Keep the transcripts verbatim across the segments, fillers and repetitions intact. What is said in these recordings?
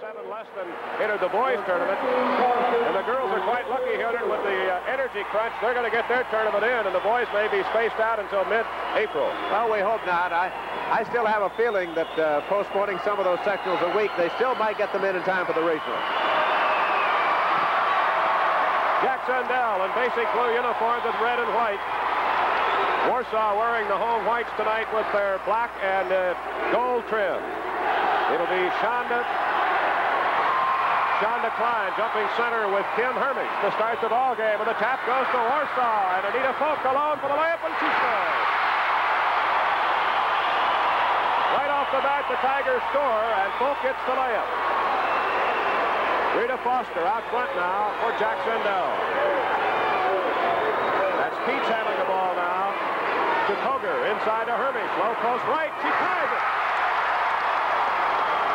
seven less than entered the boys' tournament. And the girls are quite lucky, Hildred, with the uh, energy crunch. They're going to get their tournament in, and the boys may be spaced out until mid-April. Well, we hope not. I, I still have a feeling that uh, postponing some of those sectionals a week, they still might get them in in time for the regional. Jac-Cen-Del in basic blue uniforms and red and white. Warsaw wearing the home whites tonight with their black and uh, gold trim. It'll be Chanda, Chanda Kline jumping center with Kim Hermish to start the ball game, and the tap goes to Warsaw, and Anita Folk alone for the layup, and she scores. Right off the bat, the Tigers score, and Folk gets the layup. Rita Foster out front now for Jac-Cen-Del. That's Peets having the ball now to Koger, inside to Hermish, low post right, she ties it.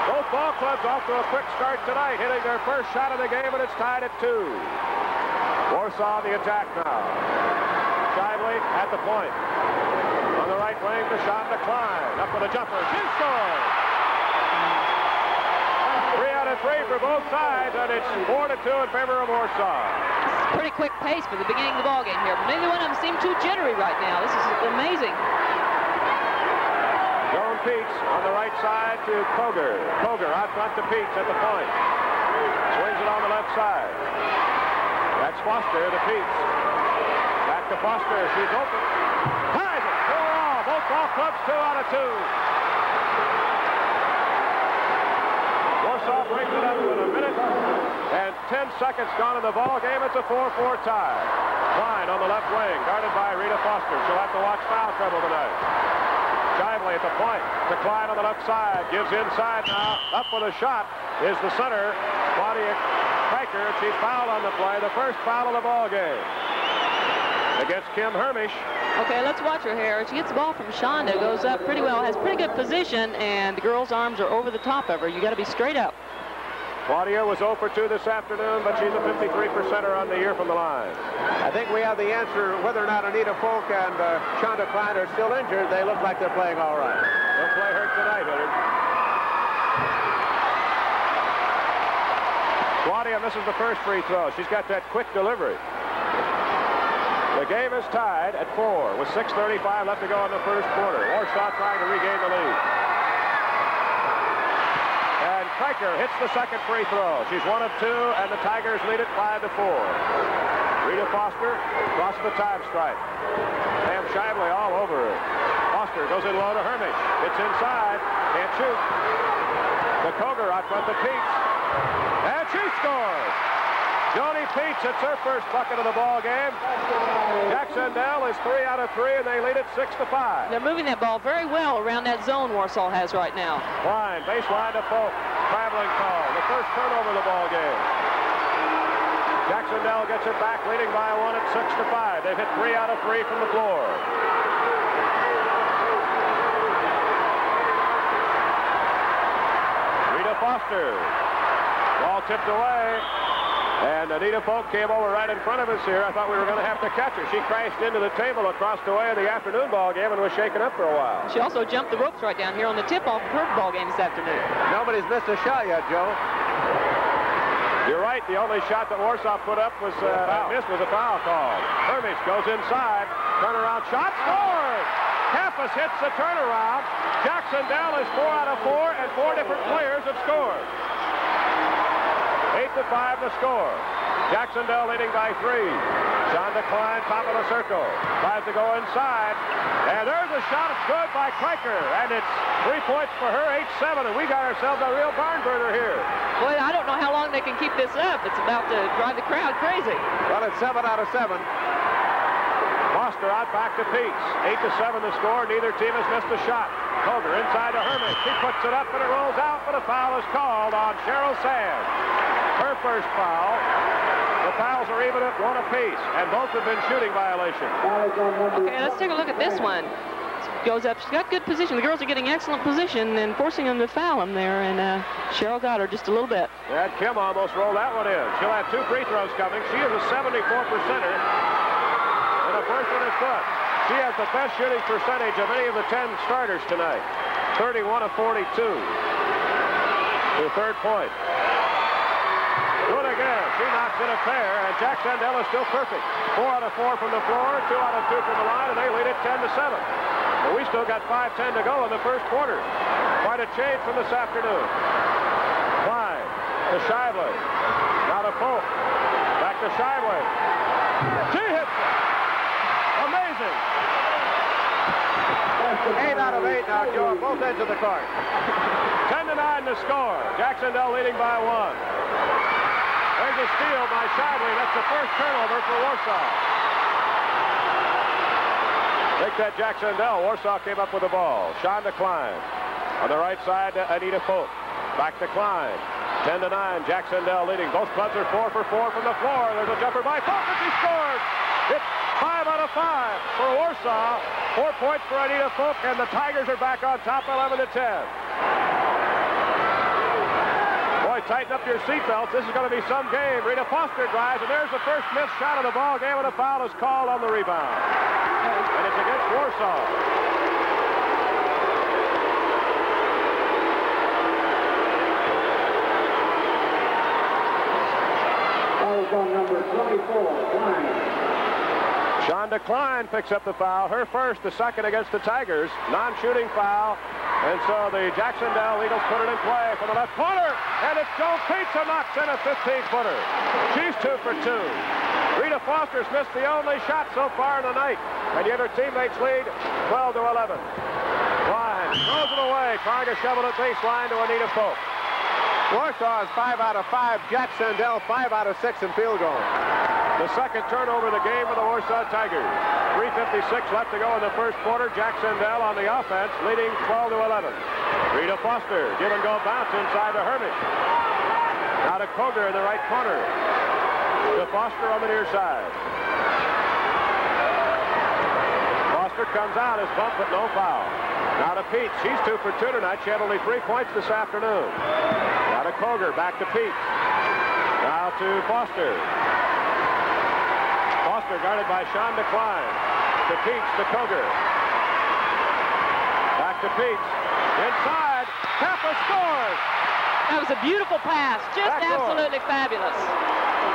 Both ball clubs off to a quick start tonight, hitting their first shot of the game, and it's tied at two. Warsaw on the attack now. Shively at the point. On the right wing to Chanda Kline, up with a jumper, she scores. Three for both sides, and it's four to two in favor of Warsaw. Pretty quick pace for the beginning of the ball game here, but neither one of them seem too jittery right now. This is amazing. Joanne Peets on the right side to Koger. Koger out front to Peets at the point. Swings it on the left side. That's Foster to Peets. Back to Foster. She's open. Ties it. Four all. Both ball clubs two out of two. Warsaw brings it up with a minute and ten seconds gone in the ball game. It's a four four tie. Kline on the left wing, guarded by Rita Foster. She'll have to watch foul trouble tonight. Shively at the point to Kline on the left side. Gives inside now. Up with a shot is the center, Claudia Kreiker. She fouled on the play. The first foul of the ball game against Kim Hermish. Okay, let's watch her here. She gets the ball from Chanda, goes up pretty well, has pretty good position, and the girl's arms are over the top of her. You got to be straight up. Claudia was zero for two this afternoon, but she's a fifty-three percenter on the year from the line. I think we have the answer whether or not Anita Folk and uh, Chanda Kline are still injured. They look like they're playing all right. They'll play her tonight, Leonard. Claudia misses the first free throw. She's got that quick delivery. The game is tied at four with six thirty-five left to go in the first quarter. Warsaw trying to regain the lead. And Kreiker hits the second free throw. She's one of two, and the Tigers lead it five to four. Rita Foster across the time stripe. Pam Shively all over her. Foster goes in low to Hermish. It's inside. Can't shoot. The Koger out front to Peets. And she scores. Joanie Peets, it's her first bucket of the ball game. Jac-Cen-Del is three out of three, and they lead it six to five. They're moving that ball very well around that zone Warsaw has right now. Line, baseline to Folk, traveling call, the first turnover of the ball game. Jac-Cen-Del gets it back, leading by one at six to five. They've hit three out of three from the floor. Rita Foster, ball tipped away. And Anita Folk came over right in front of us here. I thought we were going to have to catch her. She crashed into the table across the way in the afternoon ball game and was shaken up for a while. She also jumped the ropes right down here on the tip-off of her ball game this afternoon. Nobody's missed a shot yet, Joe. You're right. The only shot that Warsaw put up was uh, wow. missed was a foul call. Hermish goes inside. Turnaround shot. Scores! Kappas hits the turnaround. Jac-Cen-Del is four out of four, and four different players have scored. Eight to five to score. Jac-Cen-Del leading by three. Chanda Kline, top of the circle. Tries to go inside. And there's a shot. It's good by Kreiker. And it's three points for her, eight seven. And we got ourselves a real barn burner here. Boy, I don't know how long they can keep this up. It's about to drive the crowd crazy. Well, it's seven out of seven. Foster out back to Peets. Eight to seven to score. Neither team has missed a shot. Koger inside to Herman. He puts it up and it rolls out, but a foul is called on Cheryl Sands. Her first foul. The fouls are even at one apiece, and both have been shooting violations. Okay, let's take a look at this one. Goes up. She's got good position. The girls are getting excellent position and forcing them to foul them there, and uh, Cheryl got her just a little bit. That Kim almost rolled that one in. She'll have two free throws coming. She is a seventy-four percenter, and the first one is good. She has the best shooting percentage of any of the ten starters tonight, thirty-one of forty-two. to third point. Again, she knocks in a pair, and Jac-Cen-Del is still perfect. Four out of four from the floor, two out of two from the line, and they lead it ten to seven. But we still got five ten to go in the first quarter. Quite a change from this afternoon. Klein to Shively. Now to Folk. Back to Shively. She hits it. Amazing. Eight out of eight now, Joe, on both ends of the court. ten to nine to score. Jac-Cen-Del leading by one. There's a steal by Shively. That's the first turnover for Warsaw. Take that, Jac-Cen-Del. Warsaw came up with the ball. Chanda Kline. On the right side, Anita Folk. Back to Kline. ten to nine. Jac-Cen-Del leading. Both clubs are four for four from the floor. There's a jumper by Folk, and she scores. It's five out of five for Warsaw. Four points for Anita Folk, and the Tigers are back on top, eleven to ten. Tighten up your seatbelts. This is going to be some game. Rita Foster drives, and there's the first missed shot of the ball game, and a foul is called on the rebound. And it's against Warsaw. Foul is on number twenty-four, Kline. Chanda Kline picks up the foul. Her first, the second against the Tigers. Non-shooting foul. And so the Jac-Cen-Del Eagles put it in play from the left corner, and it's Joanne Peets who knocks in a fifteen-footer. She's two for two. Rita Foster's missed the only shot so far in the night, and yet her teammates lead twelve to eleven. Klein throws it away, trying to shovel it baseline to Anita Folk. Warsaw is five out of five. Jac-Cen-Del five out of six in field goal. The second turnover of the game for the Warsaw Tigers. three fifty-six left to go in the first quarter. Jac-Cen-Del on the offense, leading twelve to eleven. Rita Foster, give and go bounce inside to Hermish. Now to Koger in the right corner. To Foster on the near side. Foster comes out, is bumped, but no foul. Now to Peets. She's two for two tonight. She had only three points this afternoon. Now to Koger, back to Peets. Now to Foster. Guarded by Chanda Kline. To Peets, to Koger. Back to Peets. Inside. Kappas scores. That was a beautiful pass. Just backdoor. Absolutely fabulous.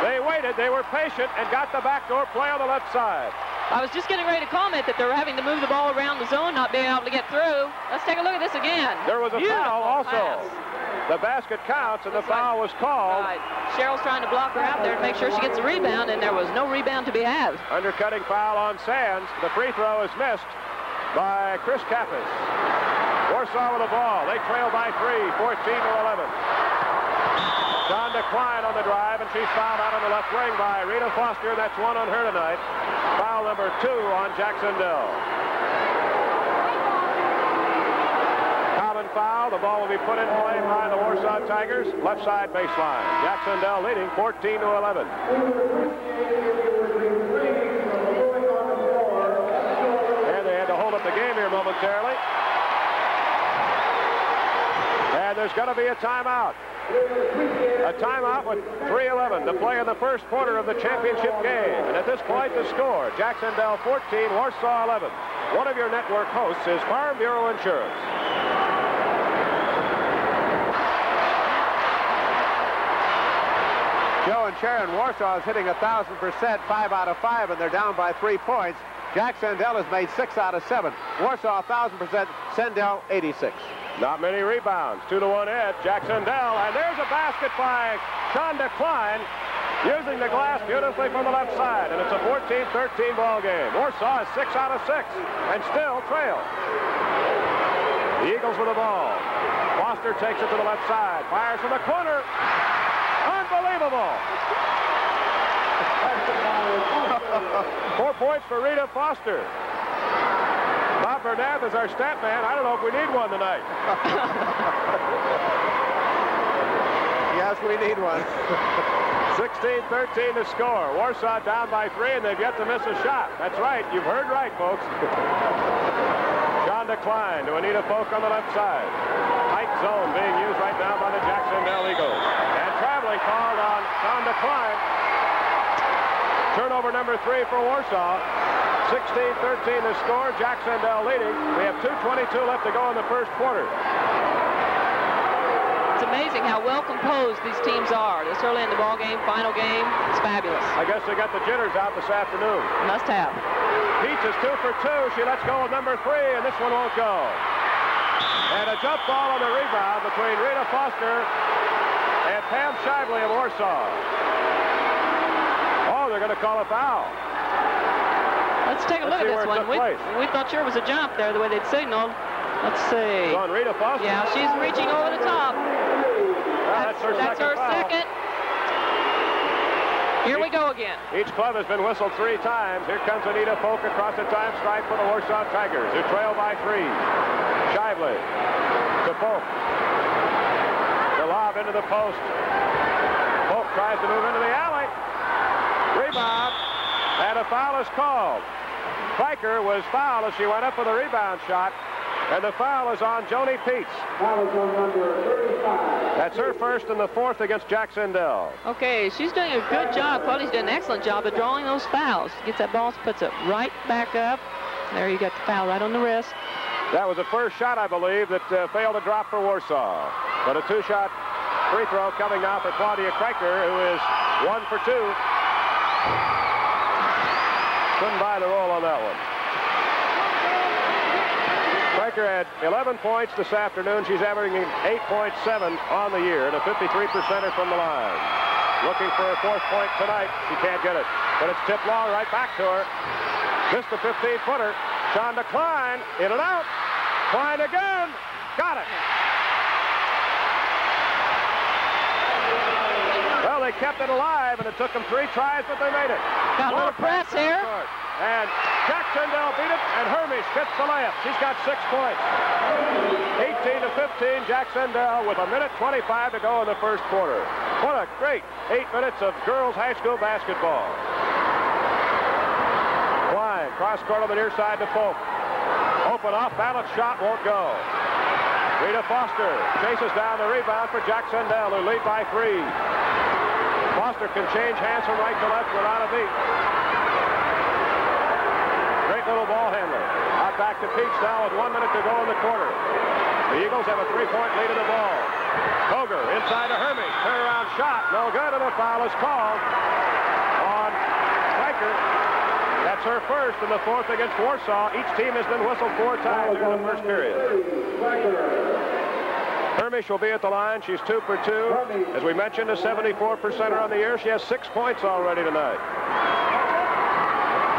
They waited. They were patient and got the backdoor play on the left side. I was just getting ready to comment that they were having to move the ball around the zone, not being able to get through. Let's take a look at this again. There was a beautiful foul also. Pass. The basket counts, and looks the foul like was called. Right. Cheryl's trying to block her out there and make sure she gets a rebound, and there was no rebound to be had. Undercutting foul on Sands. The free throw is missed by Chris Kappas. Warsaw with the ball. They trail by three, fourteen to eleven. Chanda Kline on the drive, and she's fouled out on the left wing by Rita Foster. That's one on her tonight. Foul number two on Jac-Cen-Del. Foul. The ball will be put in play by the Warsaw Tigers. Left side baseline. Jac-Cen-Del leading fourteen to eleven. And they had to hold up the game here momentarily. And there's going to be a timeout. A timeout with three eleven to play in the first quarter of the championship game. And at this point, the score, Jac-Cen-Del fourteen, Warsaw eleven. One of your network hosts is Farm Bureau Insurance. Joe and Sharon, Warsaw is hitting one thousand percent, five out of five, and they're down by three points. Jac-Cen-Del has made six out of seven. Warsaw, one thousand percent, Cen-Del, eighty-six. Not many rebounds. Two to one edge, Jac-Cen-Del, and there's a basket by Chanda Kline, using the glass beautifully from the left side, and it's a fourteen thirteen ball game. Warsaw is six out of six, and still trails. The Eagles with the ball. Foster takes it to the left side, fires from the corner. Unbelievable! Four points for Rita Foster. Bob Bernath is our stat man. I don't know if we need one tonight. Yes, we need one. sixteen thirteen to score. Warsaw down by three, and they've yet to miss a shot. That's right. You've heard right, folks. Chanda Kline to Anita Folk on the left side. Tight zone being used right now by the Jac-Cen-Del Eagles. Called on Chanda Kline. Turnover number three for Warsaw. sixteen thirteen the score. Jac-Cen-Del leading. We have two twenty-two left to go in the first quarter. It's amazing how well composed these teams are. This early in the ball game, final game, it's fabulous. I guess they got the jitters out this afternoon. Must have. Peets is two for two. She lets go of number three, and this one won't go. And a jump ball on the rebound between Rita Foster and Pam Shively of Warsaw. Oh, they're going to call a foul. Let's take a Let's look at this one. We, we thought sure it was a jump there, the way they'd signaled. Let's see. It's on Rita Foster. Yeah, she's reaching over the top. Well, that's, that's her, that's second, her second. Here each, we go again. Each club has been whistled three times. Here comes Anita Folk across the time stripe for the Warsaw Tigers, who trail by three. Shively to Folk. The lob into the post. Folk tries to move into the alley. Rebound. And a foul is called. Kreiker was fouled as she went up with a rebound shot, and the foul is on Joni Peets. That's her first and the fourth against Jac-Cen-Del. Okay, she's doing a good job. Claudia's doing an excellent job of drawing those fouls. Gets that ball, puts it right back up. There you got the foul right on the wrist. That was the first shot, I believe, that uh, failed to drop for Warsaw. But a two-shot free throw coming now for Claudia Kreiker, who is one for two. Couldn't buy the roll on that one. Kreiker had eleven points this afternoon. She's averaging eight point seven on the year and a fifty-three percenter from the line. Looking for her fourth point tonight. She can't get it. But it's tipped long right back to her. Missed the fifteen-footer. Chanda Kline, in and out. Kline again. Got it. Well, they kept it alive, and it took them three tries, but they made it. Got a little press here. And Jac-Cen-Del beat it, and Hermish gets the layup. She's got six points. eighteen to fifteen, Jac-Cen-Del with a minute twenty-five to go in the first quarter. What a great eight minutes of girls' high school basketball. Klein, cross-court on the near side to Folk. Open off-balance shot, won't go. Rita Foster chases down the rebound for Jac-Cen-Del, who lead by three. Foster can change hands from right to left without a beat. Little ball handler. Out back to Peets now with one minute to go in the quarter. The Eagles have a three-point lead in the ball. Koger inside to Hermish. Turnaround shot. No good, and a foul is called on Kreiker. That's her first and the fourth against Warsaw. Each team has been whistled four times during the first period. Hermish will be at the line. She's two for two. As we mentioned, a seventy-four percenter on the year. She has six points already tonight.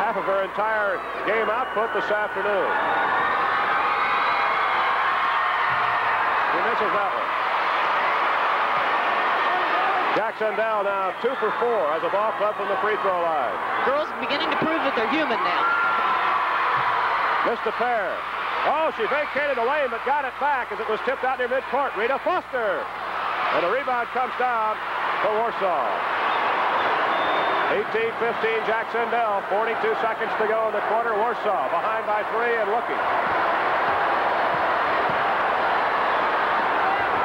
Of her entire game output this afternoon. She misses that one. Jac-Cen-Del now two for four as a ball club from the free throw line. Girls beginning to prove that they're human now. Missed a pair. Oh, she vacated the lane but got it back as it was tipped out near midcourt. Rita Foster. And a rebound comes down for Warsaw. eighteen fifteen, Jac-Cen-Del, forty-two seconds to go in the quarter. Warsaw behind by three and looking.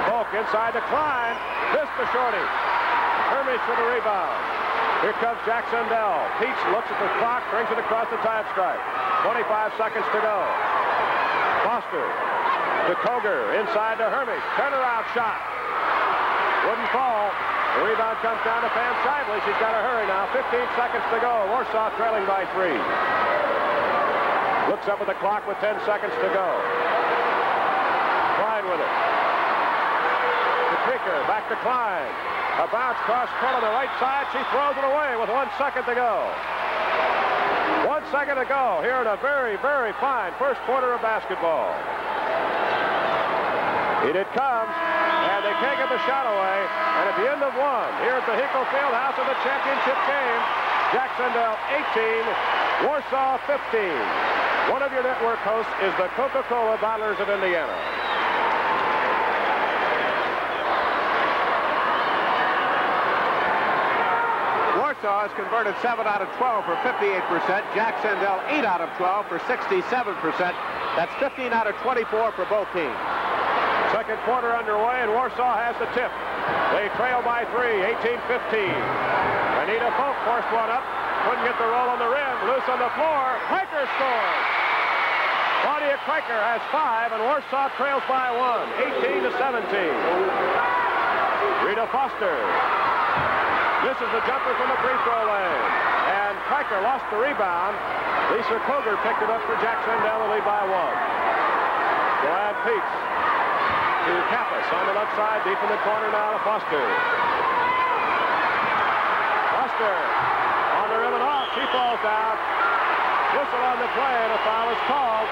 Folk inside to Kline. Missed the shorty. Hermish for the rebound. Here comes Jac-Cen-Del. Peets looks at the clock, brings it across the time stripe. twenty-five seconds to go. Foster to Koger, inside to Hermish. Turnaround shot. Wouldn't fall. The rebound comes down to Pam Shively. She's got to hurry now. fifteen seconds to go. Warsaw trailing by three. Looks up at the clock with ten seconds to go. Kline with it. To Kreiker. Back to Kline. A bounce cross-court on the right side. She throws it away with one second to go. One second to go here in a very, very fine first quarter of basketball. It it comes. They can't get the shot away, and at the end of one, here at the Hinkle Fieldhouse of the championship game, Jac-Cen-Del eighteen, Warsaw fifteen. One of your network hosts is the Coca-Cola Bottlers of Indiana. Warsaw has converted seven out of twelve for fifty-eight percent. Jac-Cen-Del eight out of twelve for sixty-seven percent. That's fifteen out of twenty-four for both teams. Second quarter underway, and Warsaw has the tip. They trail by three, eighteen fifteen. Anita Folk forced one up. Couldn't get the roll on the rim. Loose on the floor. Kreiker scores. Claudia Kreiker has five, and Warsaw trails by one, eighteen to seventeen. to Foster. This is a jumper from the free throw lane. And Kreiker lost the rebound. Lisa Koger picked it up for Jac-Cen-Del and lead by one. Joanne Peets to Kappas on the left side, deep in the corner now to Foster. Foster on the rim and off. She falls down. Whistle on the play and a foul is called.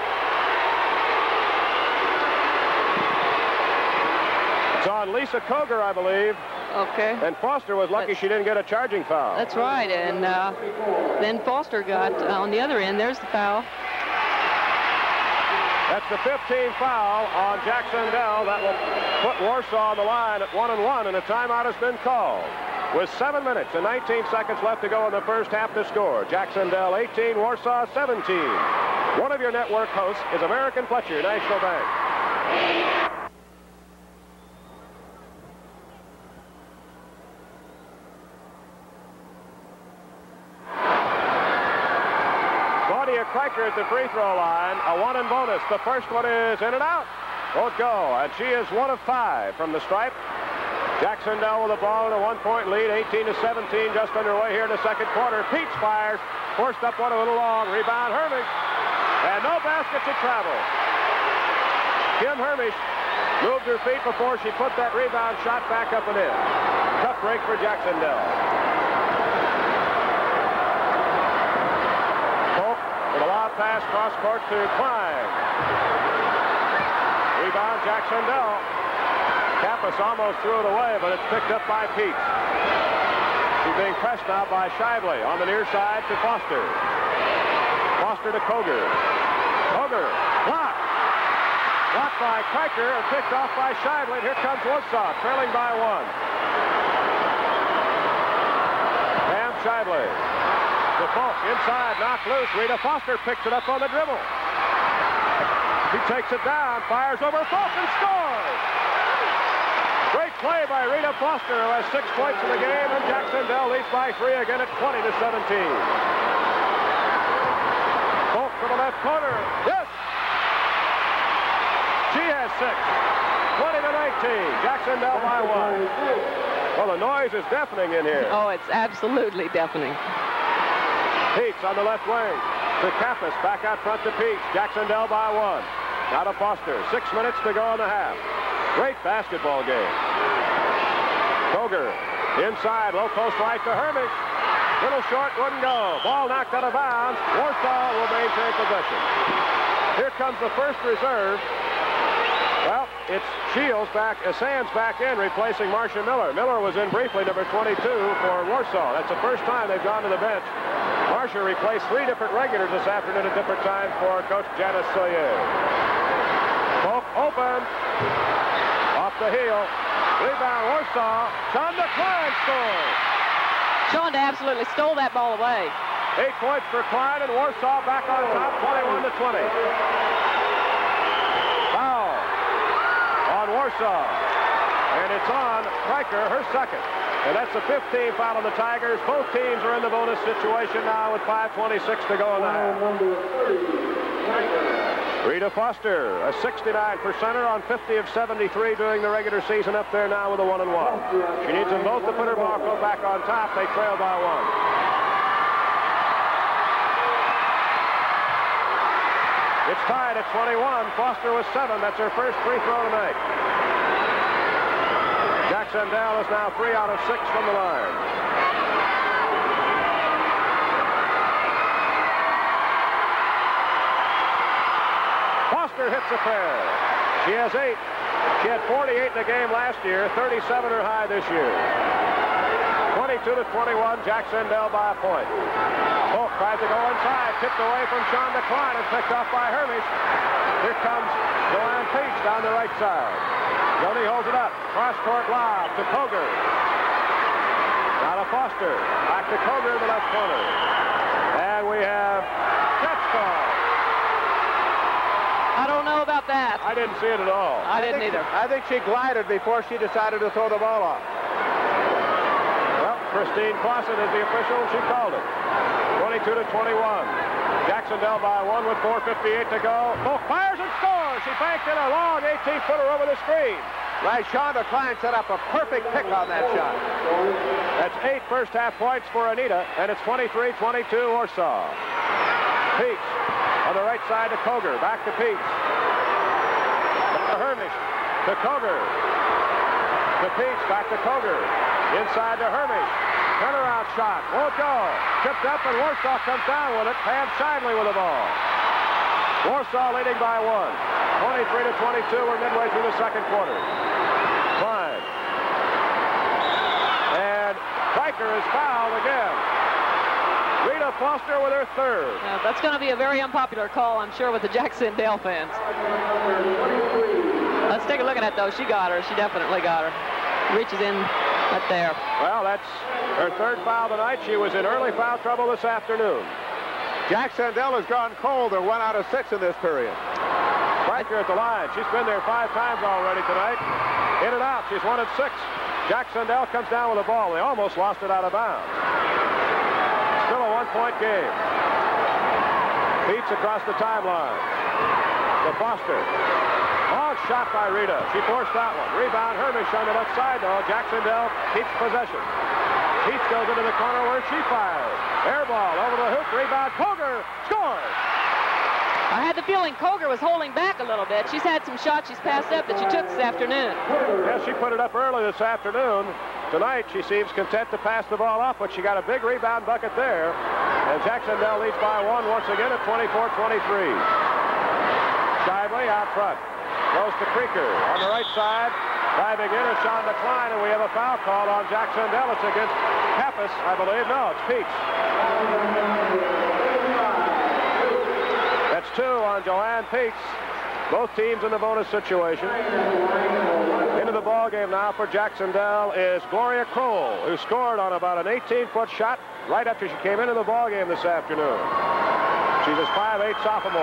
It's on Lisa Koger, I believe. Okay. And Foster was lucky but she didn't get a charging foul. That's right. And uh, then Foster got uh, on the other end. There's the foul. That's the fifteenth foul on Jac-Cen-Del. That will put Warsaw on the line at one and one, and a timeout has been called. With seven minutes and nineteen seconds left to go in the first half to score. Jac-Cen-Del eighteen, Warsaw seventeen. One of your network hosts is American Fletcher National Bank. Kreiker at the free throw line, a one and bonus. The first one is in and out. Won't go, and she is one of five from the stripe. Jac-Cen-Del with the ball in a one-point lead, eighteen to seventeen, just underway here in the second quarter. Peets fires, forced up one a little long, rebound Hermish, and no basket to travel. Kim Hermish moved her feet before she put that rebound shot back up and in. Tough break for Jac-Cen-Del. Pass cross court to Kline. Rebound Jac-Cen-Del. Kappas almost threw it away, but it's picked up by Peets. She's being pressed now by Shively on the near side to Foster. Foster to Koger. Koger blocked. Blocked by Kreiker and picked off by Shively. Here comes Warsaw, trailing by one. Pam Shively. The Folk inside, knocked loose. Rita Foster picks it up on the dribble. She takes it down, fires over Folk and scores. Great play by Rita Foster, who has six points in the game, and Jac-Cen-Del leads by three again at twenty to seventeen. Folk from the left corner. Yes! She has six. twenty to nineteen. Jac-Cen-Del by one. Well, the noise is deafening in here. Oh, it's absolutely deafening. Peets on the left wing to Kappas, back out front to Peets. Jac-Cen-Del by one. Now to Foster. Six minutes to go in the half. Great basketball game. Koger inside, low post right to Hermish. Little short, wouldn't go. Ball knocked out of bounds. Warsaw will maintain possession. Here comes the first reserve. Well, it's Shields back, uh, Sands back in, replacing Marcia Miller. Miller was in briefly, number twenty-two for Warsaw. That's the first time they've gone to the bench. Marcia replaced three different regulars this afternoon at different times for Coach Janice Soyez. Folk open. Off the heel. Rebound Warsaw. Chanda Kline scores. Chanda absolutely stole that ball away. Eight points for Kline, and Warsaw back on top, twenty-one to twenty. Foul on Warsaw. And it's on Kreiker, her second. And that's the fifteenth foul on the Tigers. Both teams are in the bonus situation now with five twenty-six to go in the half. Rita Foster, a sixty-nine percenter on fifty of seventy-three during the regular season, up there now with a one and one. She needs them both to put her Marco back on top. They trail by one. It's tied at twenty-one. Foster with seven. That's her first free throw tonight. Jac-Cen-Del is now three out of six from the line. Foster hits a pair. She has eight. She had forty-eight in the game last year, thirty-seven or high this year. twenty-two to twenty-one, Jac-Cen-Del by a point. Folk tries to go inside, tipped away from Chanda Kline and picked off by Hermish. Here comes Joanne Peets down the right side. Jody holds it up. Cross-court lob to Koger. Now to Foster. Back to Koger in the left corner. And we have catch ball. I don't know about that. I didn't see it at all. I, I didn't either. She, I think she glided before she decided to throw the ball off. Well, Christine Clausen is the official, and she called it. twenty-two to twenty-one. Jac-Cen-Del by one with four fifty-eight to go. Folk fires and scores. She banked in a long eighteen-footer over the screen. Right, Chanda Kline set up a perfect pick on that shot. That's eight first half points for Anita, and it's twenty-three twenty-two Warsaw. Peets on the right side to Koger, back to Peets. To Hermish, to Koger, to Peets, back to Koger, inside to Hermish. Turnaround shot, won't go. Tipped up, and Warsaw comes down with it. Pam Shively with the ball. Warsaw leading by one. twenty-three to twenty-two, we're midway through the second quarter. Kline. And Kreiker is fouled again. Rita Foster with her third. Yeah, that's going to be a very unpopular call, I'm sure, with the Jac-Cen-Del fans. Let's take a look at it, though. She got her. She definitely got her. Reaches in right there. Well, that's her third foul tonight. She was in early foul trouble this afternoon. Jac-Cen-Del has gone cold. They're one out of six in this period. Kreiker at the line. She's been there five times already tonight. In and out. She's wanted six. Jac-Cen-Del comes down with the ball. They almost lost it out of bounds. Still a one-point game. Peets across the timeline. To Foster. Long shot by Rita. She forced that one. Rebound Hermish on the left side, though. Jac-Cen-Del keeps possession. Peets goes into the corner where she fires. Air ball over the hoop. Rebound. Koger scores. I had the feeling Koger was holding back a little bit. She's had some shots she's passed up that she took this afternoon. Yes, she put it up early this afternoon. Tonight, she seems content to pass the ball off, but she got a big rebound bucket there. And Jac-Cen-Del leads by one once again at twenty-four twenty-three. Shively out front. Goes to Kreiker on the right side. Diving in is Chanda Kline, and we have a foul call on Jac-Cen-Del. It's against Kappas, I believe. No, it's Peets. Two on Joanne Peets. Both teams in the bonus situation. Into the ball game now for Jac-Cen-Del is Gloria Crowell, who scored on about an eighteen-foot shot right after she came into the ball game this afternoon. She's a five eight sophomore.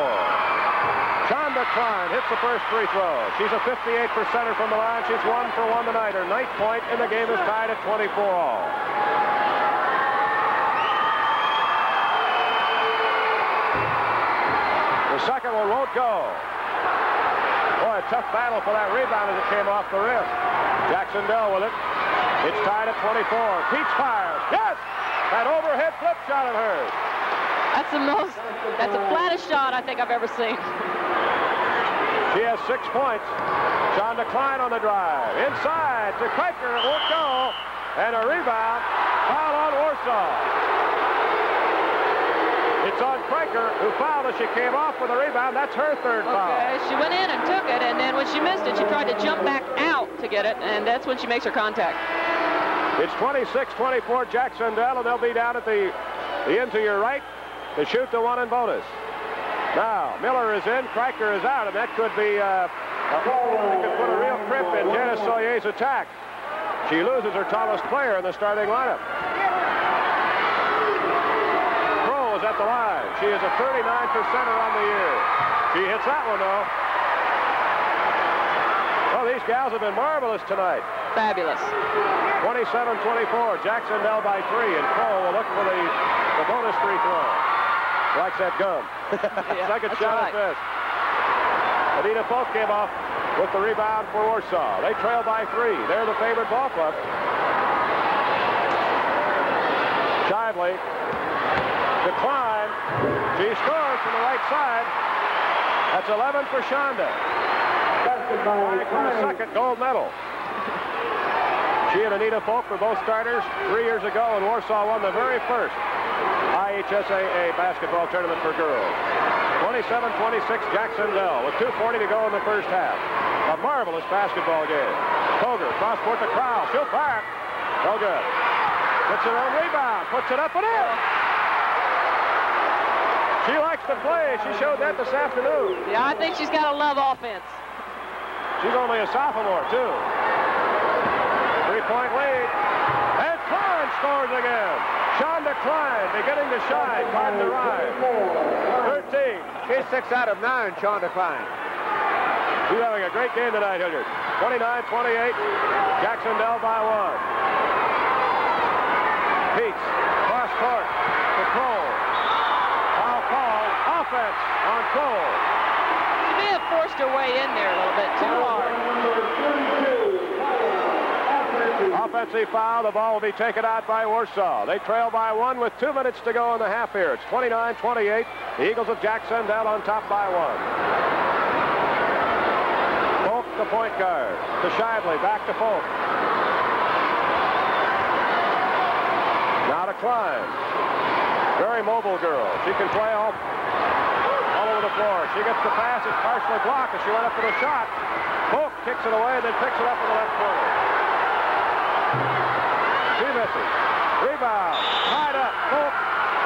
Chanda Kline hits the first free throw. She's a fifty-eight percenter from the line. She's one for one tonight. Her ninth point in the game is tied at twenty-four all. Second one won't go. Boy, a tough battle for that rebound as it came off the rim. Jac-Cen-Del with it. It's tied at twenty-four. Peets fires. Yes! That overhead flip shot of hers. That's the most, that's the flattest shot I think I've ever seen. She has six points. Chanda Kline on the drive. Inside to Kreiker. It won't go. And a rebound. Foul on Warsaw. It's on Kreiker, who fouled as she came off with a rebound. That's her third okay, foul. Okay, she went in and took it, and then when she missed it, she tried to jump back out to get it, and that's when she makes her contact. It's twenty-six twenty-four Jac-Cen-Del, and they'll be down at the, the end to your right to shoot the one in bonus. Now, Miller is in, Kreiker is out, and that could be uh, a that could put a real crimp in Janice Soyez's attack. She loses her tallest player in the starting lineup. At the line. She is a thirty-nine percenter on the year. She hits that one, though. Well, these gals have been marvelous tonight. Fabulous. twenty-seven twenty-four. Jac-Cen-Del by three, and Crowell will look for the, the bonus free throw. Likes that gum. Yeah, second shot right. At best. Anita Folk came off with the rebound for Warsaw. They trail by three. They're the favorite ball club. Shively. To Kline. She scores from the right side. That's eleven for Chanda. Kline for the second gold medal. She and Anita Folk were both starters three years ago, and Warsaw won the very first I H S A A basketball tournament for girls. twenty-seven twenty-six Jac-Cen-Del with two forty to go in the first half. A marvelous basketball game. Koger cross court to Crowell. She'll fire. No good. Puts her own rebound. Puts it up and in. She likes to play. She showed that this afternoon. Yeah, I think she's got to love offense. She's only a sophomore, too. Three-point lead. And Kline scores again. Chanda Kline beginning to shine. Time to rise. thirteen. She's six out of nine, Chanda Kline. She's having a great game tonight, Hilliard. twenty-nine twenty-eight. Jac-Cen-Del by one. Peets. Cross court. To Crowell. Offense on Cole. She may have forced her way in there a little bit too hard. Offensive foul. The ball will be taken out by Warsaw. They trail by one with two minutes to go in the half here. It's twenty-nine twenty-eight. The Eagles of Jac-Cen-Del on top by one. Folk, the point guard, to Shively. Back to Folk. Now to Kline. Very mobile girl. She can play all, all over the floor. She gets the pass. It's partially blocked as she went up for the shot. Folk kicks it away, then picks it up in the left corner. She misses. Rebound. Tied up. Folk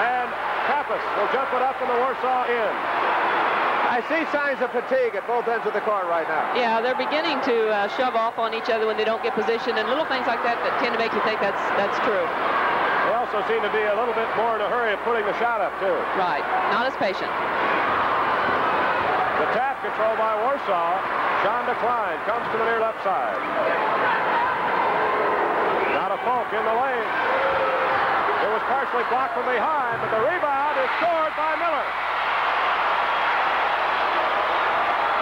and Kappas will jump it up in the Warsaw end. I see signs of fatigue at both ends of the court right now. Yeah, they're beginning to uh, shove off on each other when they don't get position, and little things like that that tend to make you think that's that's true. They also seem to be a little bit more in a hurry of putting the shot up, too. Right. Not as patient. The tap control by Warsaw. Chanda Kline comes to the near left side. Folk in the lane. It was partially blocked from behind, but the rebound is scored by Miller.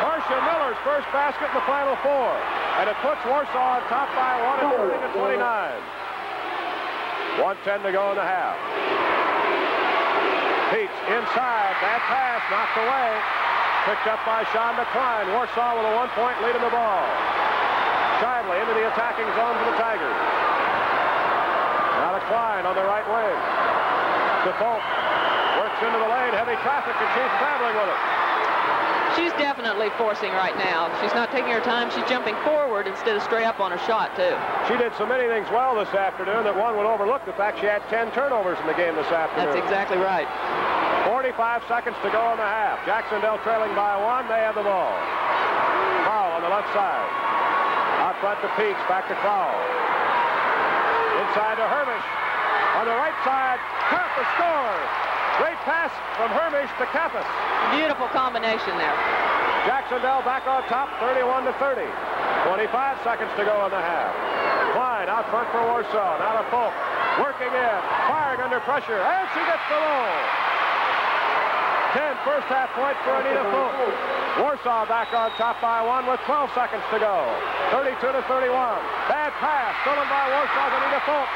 Marcia Miller's first basket in the Final Four, and it puts Warsaw on top by one at twenty-nine. one ten to go in the half. Peets inside. That pass knocked away. Picked up by Chanda Kline. Warsaw with a one-point lead in the ball. Shively into the attacking zone for the Tigers. Kline on the right wing. Default works into the lane. Heavy traffic, and she's traveling with it. She's definitely forcing right now. She's not taking her time. She's jumping forward instead of straight up on her shot, too. She did so many things well this afternoon that one would overlook the fact she had ten turnovers in the game this afternoon. That's exactly right. forty-five seconds to go in the half. Jac-Cen-Del trailing by one. They have the ball. Crowell on the left side. Out front to Peets. Back to Crowell. Side to Hermish. On the right side, Kappas scores. Great pass from Hermish to Kappas. Beautiful combination there. Jac-Cen-Del back on top, thirty-one to thirty. twenty-five seconds to go in the half. Kline out front for Warsaw. Now to Folk. Working in, firing under pressure, and she gets the roll. ten first half points for Anita Folk. Warsaw back on top by one with twelve seconds to go. thirty-two to thirty-one. Bad pass stolen by Warsaw's Anita Folk.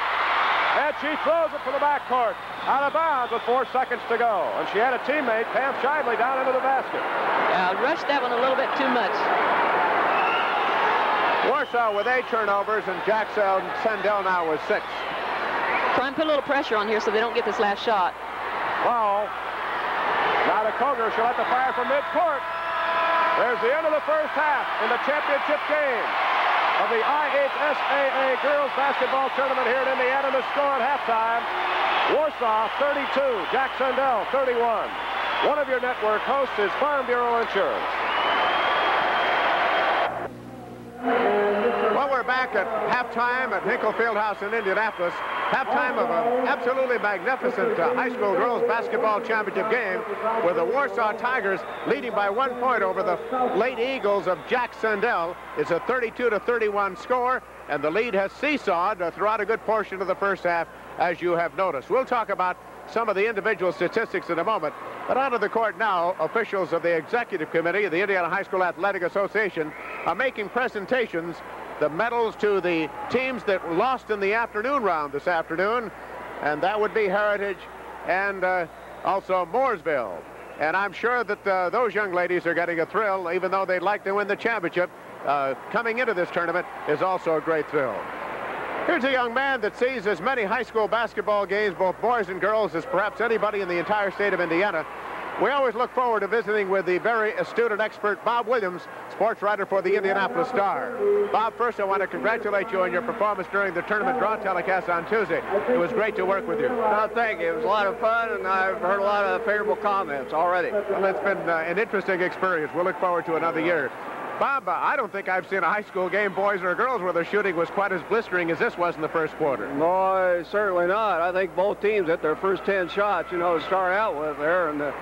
And she throws it from the backcourt. Out of bounds with four seconds to go. And she had a teammate, Pam Shively, down into the basket. Yeah, rushed that one a little bit too much. Warsaw with eight turnovers, and Jac-Cen-Del now with six. Try and put a little pressure on here so they don't get this last shot. Well, now to Koger. She'll have to fire from midcourt. There's the end of the first half in the championship game of the I H S A A Girls Basketball Tournament here in Indiana. The score at halftime, Warsaw thirty-two, Jac-Cen-Del thirty-one. One of your network hosts is Farm Bureau Insurance. Well, we're back at halftime at Hinkle Fieldhouse in Indianapolis. Halftime of an absolutely magnificent uh, high school girls basketball championship game, with the Warsaw Tigers leading by one point over the late Eagles of Jac-Cen-Del. It's a thirty-two to thirty-one score, and the lead has seesawed uh, throughout a good portion of the first half, as you have noticed. We'll talk about some of the individual statistics in a moment, but out of the court now, officials of the executive committee of the Indiana High School Athletic Association are making presentations. The medals to the teams that lost in the afternoon round this afternoon, and that would be Heritage and uh, also Mooresville. And I'm sure that uh, those young ladies are getting a thrill, even though they'd like to win the championship. Uh, coming into this tournament is also a great thrill. Here's a young man that sees as many high school basketball games, both boys and girls, as perhaps anybody in the entire state of Indiana. We always look forward to visiting with the very astute and expert Bob Williams, sports writer for the Indianapolis Star. Bob, first I want to congratulate you on your performance during the tournament draw telecast on Tuesday. It was great to work with you. No, thank you. It was a lot of fun, and I've heard a lot of favorable comments already. Well, it's been uh, an interesting experience. We'll look forward to another year. Bob, uh, I don't think I've seen a high school game, boys or girls, where the shooting was quite as blistering as this was in the first quarter. No, certainly not. I think both teams hit their first ten shots, you know, to start out with there, and. Uh,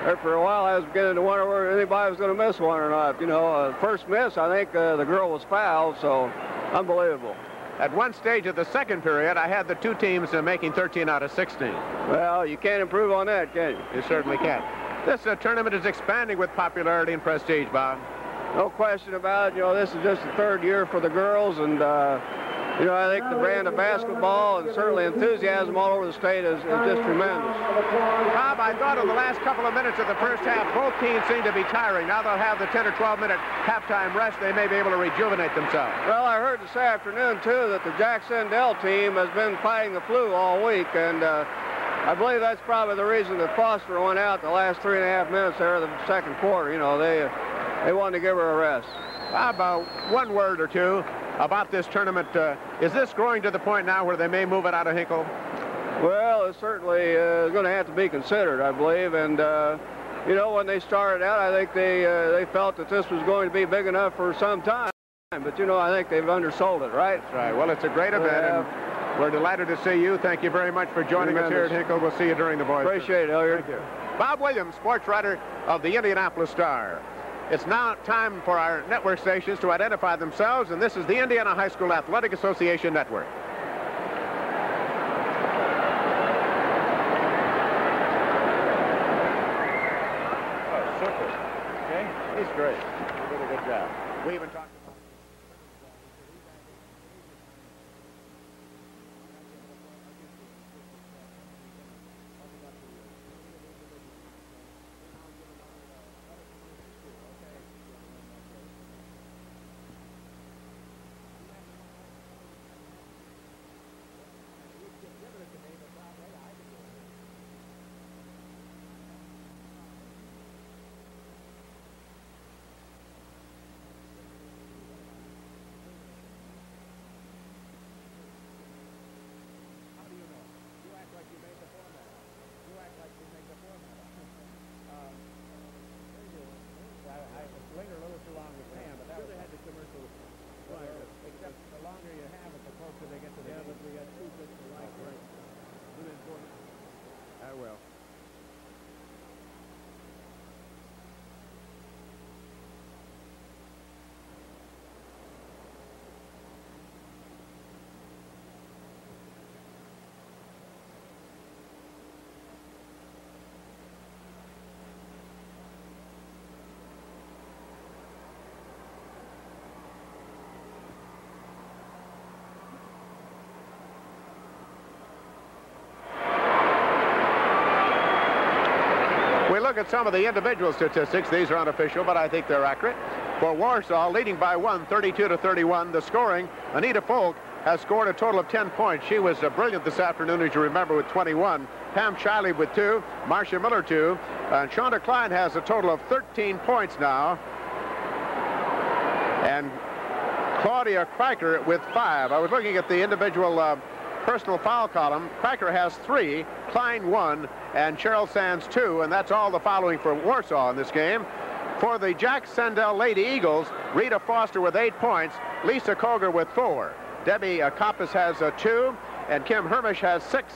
There for a while, I was beginning to wonder whether anybody was going to miss one or not. You know, uh, first miss, I think uh, the girl was fouled, so unbelievable. At one stage of the second period, I had the two teams uh, making thirteen out of sixteen. Well, you can't improve on that, can you? You certainly can. This uh, tournament is expanding with popularity and prestige, Bob. No question about it. You know, this is just the third year for the girls, and uh, you know, I think the brand of basketball and certainly enthusiasm all over the state is, is just tremendous. Bob, I thought in the last couple of minutes of the first half, both teams seem to be tiring. Now they'll have the ten or twelve minute halftime rest. They may be able to rejuvenate themselves. Well, I heard this afternoon, too, that the Jac-Cen-Del team has been fighting the flu all week, and uh, I believe that's probably the reason that Foster went out the last three and a half minutes there of the second quarter. You know, they, they wanted to give her a rest. Bob, uh, one word or two about this tournament. Uh, is this growing to the point now where they may move it out of Hinkle? Well, it certainly uh, is going to have to be considered, I believe. And, uh, you know, when they started out, I think they, uh, they felt that this was going to be big enough for some time. But, you know, I think they've undersold it, right? That's right. Well, it's a great event. Uh, and we're delighted to see you. Thank you very much for joining us here at Hinkle. We'll see you during the boys. Appreciate it, Hilliard. Thank you. Bob Williams, sports writer of the Indianapolis Star. It's now time for our network stations to identify themselves, and this is the Indiana High School Athletic Association Network. Oh, super. Okay, he's great. He did a good job. We even talked. Look at some of the individual statistics. These are unofficial, but I think they're accurate. For Warsaw, leading by one, thirty-two to thirty-one. The scoring, Anita Folk has scored a total of ten points. She was uh, brilliant this afternoon, as you remember, with twenty-one. Pam Shively with two, Marcia Miller two, and uh, Chanda Kline has a total of thirteen points now, and Claudia Kreiker with five. I was looking at the individual uh, personal foul column. Kreiker has three, Kline one, and Cheryl Sands two, and that's all the following for Warsaw in this game. For the Jac-Cen-Del Lady Eagles, Rita Foster with eight points, Lisa Koger with four, Debbie uh, Kappas has uh, two, and Kim Hermish has six,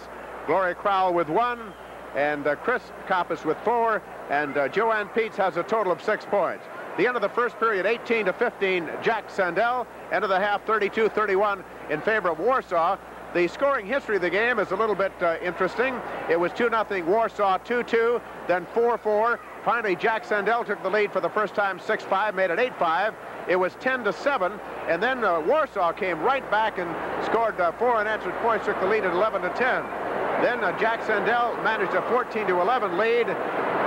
Gloria Crowell with one, and uh, Chris Kappas with four, and uh, Joanne Peets has a total of six points. The end of the first period, eighteen to fifteen, Jac-Cen-Del. End of the half, thirty-two thirty-one in favor of Warsaw. The scoring history of the game is a little bit uh, interesting. It was two nothing Warsaw, two two, then four four. Finally, Jac-Cen-Del took the lead for the first time, six five, made it eight five. It was ten to seven, and then uh, Warsaw came right back and scored uh, four unanswered points, took the lead at eleven to ten. Then uh, Jac-Cen-Del managed a fourteen to eleven lead.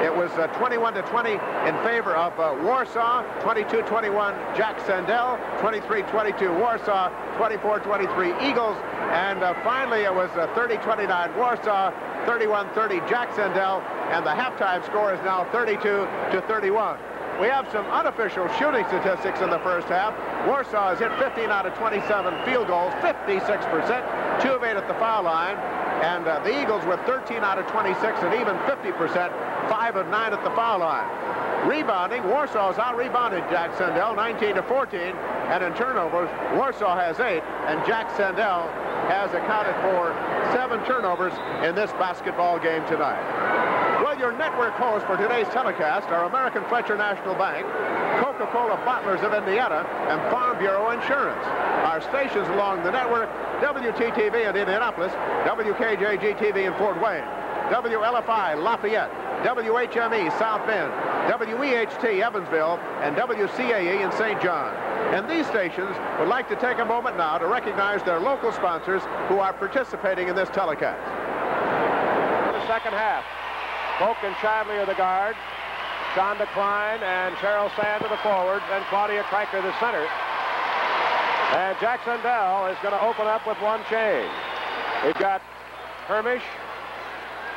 It was uh, twenty-one to twenty in favor of uh, Warsaw, twenty-two twenty-one Jac-Cen-Del, twenty-three twenty-two Warsaw, twenty-four twenty-three Eagles, and uh, finally it was thirty twenty-nine uh, Warsaw, thirty-one thirty Jac-Cen-Del, and the halftime score is now thirty-two to thirty-one. We have some unofficial shooting statistics in the first half. Warsaw has hit fifteen out of twenty-seven field goals, fifty-six percent, two of eight at the foul line, and uh, the Eagles with thirteen out of twenty-six and even fifty percent, five of nine at the foul line. Rebounding, Warsaw's out-rebounded Jac-Cen-Del, nineteen to fourteen, and in turnovers, Warsaw has eight, and Jac-Cen-Del has accounted for seven turnovers in this basketball game tonight. Well, your network hosts for today's telecast are American Fletcher National Bank, Coca-Cola Bottlers of Indiana, and Farm Bureau Insurance. Our stations along the network, W T T V in Indianapolis, W K J G T V in Fort Wayne, W L F I Lafayette, W H M E South Bend, W E H T Evansville, and W C A E in Saint John. And these stations would like to take a moment now to recognize their local sponsors who are participating in this telecast. The second half, Folk and Shively are the guards, Chanda Kline and Cheryl Sands are the forwards, and Claudia Kreiker the center. And Jac-Cen-Del is going to open up with one change. We've got Hermish,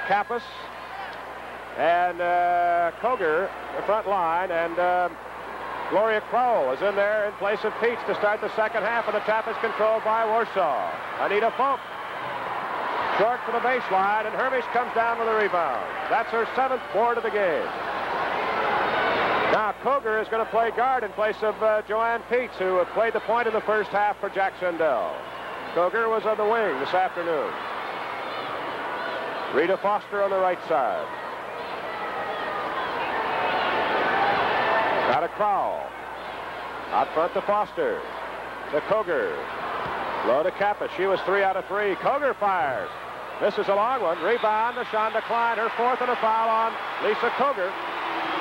Kappas, and uh, Koger, the front line, and uh, Gloria Crowell is in there in place of Peets to start the second half, and the tap is controlled by Warsaw. Anita Folk, short for the baseline, and Hermish comes down with a rebound. That's her seventh board of the game. Now Koger is going to play guard in place of uh, Joanne Peets, who played the point in the first half for Jac-Cen-Del. Koger was on the wing this afternoon. Rita Foster on the right side. Now to Crowell. Out front to Foster. To Koger. Low to Kappas. She was three out of three. Koger fires. This is a long one. Rebound to Chanda Kline. Her fourth and a foul on Lisa Koger.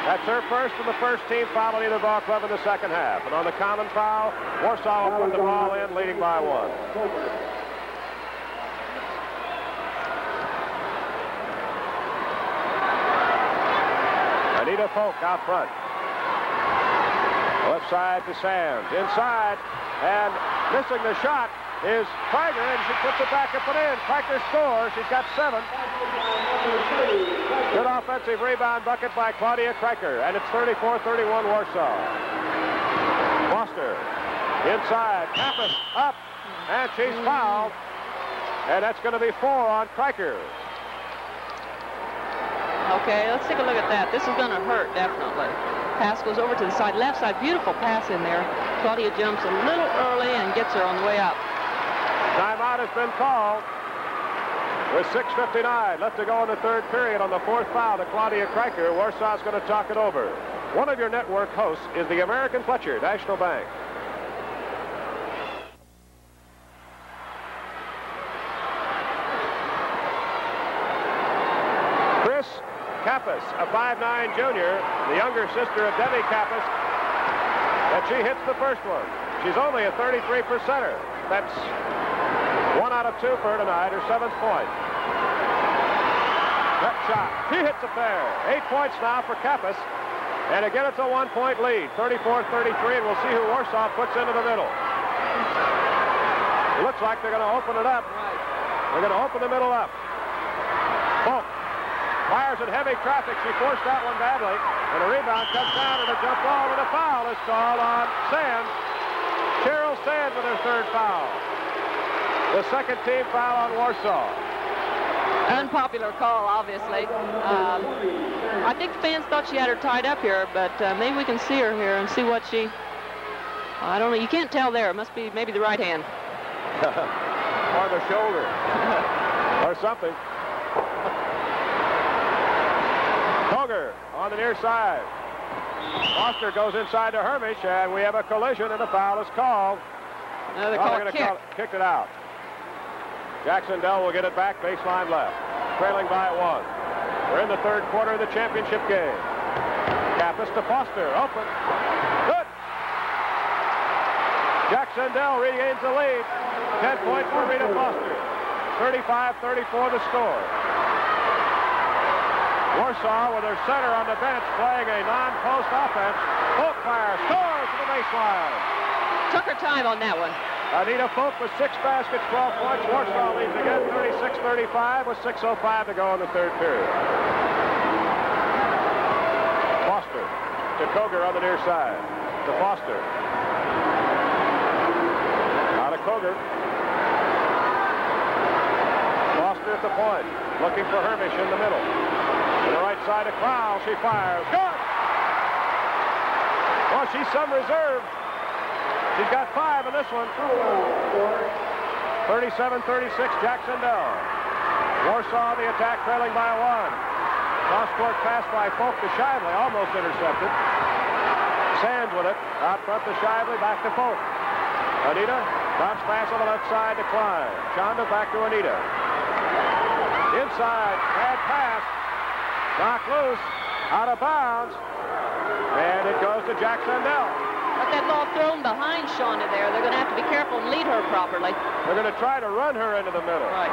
That's her first and the first team foul on either ball club in the second half. And on the common foul, Warsaw will put the ball in, leading by one. Anita Folk out front. Left side to Sands. Inside. And missing the shot is Kreiker, and she puts it back up and in. Kreiker scores. She's got seven. Good offensive rebound bucket by Claudia Kreiker, and it's thirty-four thirty-one Warsaw. Foster inside. Kappas up, and she's fouled. And that's going to be four on Kreiker. Okay, let's take a look at that. This is going to hurt, definitely. Pass goes over to the side, left side, beautiful pass in there. Claudia jumps a little early and gets her on the way up. Timeout has been called with six fifty-nine left to go in the third period on the fourth foul to Claudia Kreiker. Warsaw's going to talk it over. One of your network hosts is the American Fletcher National Bank. Chris Kappas, a five nine junior, the younger sister of Debbie Kappas, and she hits the first one. She's only a thirty-three percenter. That's one out of two for her tonight, her seventh point. That shot, she hits a fair. Eight points now for Kappas, and again it's a one-point lead, thirty-four thirty-three, and we'll see who Warsaw puts into the middle. It looks like they're going to open it up. They're going to open the middle up. Folk fires in heavy traffic. She forced that one badly, and a rebound comes down, and a jump ball, and a foul is called on Sands. Cheryl Sands with her third foul. The second team foul on Warsaw. Unpopular call, obviously. Um, I think the fans thought she had her tied up here, but uh, maybe we can see her here and see what she... I don't know. You can't tell there. It must be maybe the right hand. Or the shoulder. Or something. Koger on the near side. Foster goes inside to Hermish, and we have a collision, and a foul is called. Another oh, call, kick. call it, kicked it out. Jac-Cen-Del will get it back, baseline left. Trailing by one. We're in the third quarter of the championship game. Kappas to Foster, open. Good! Jac-Cen-Del regains the lead. Ten points for Rita Foster. thirty-five thirty-four the score. Warsaw with her center on the bench playing a non-post offense. Folk fire, scores to the baseline. Took her time on that one. Anita Folk with six baskets, twelve points. Warsaw leads again, thirty-six thirty-five, with six oh five to go in the third period. Foster to Koger on the near side. To Foster. Out of Koger. Foster at the point. Looking for Hermish in the middle. To the right side of Crowell, she fires. Good! Well, she's some reserve. She's got five in this one. thirty-seven thirty-six, Jac-Cen-Del. Warsaw the attack, trailing by one. Cross-court pass by Folk to Shively, almost intercepted. Sands with it, out front to Shively, back to Folk. Anita, bounce pass on the left side to Kline. Chanda back to Anita. Inside, bad pass. Knocked loose, out of bounds. And it goes to Jac-Cen-Del. But that ball thrown behind Chanda there. They're going to have to be careful and lead her properly. They're going to try to run her into the middle. Right.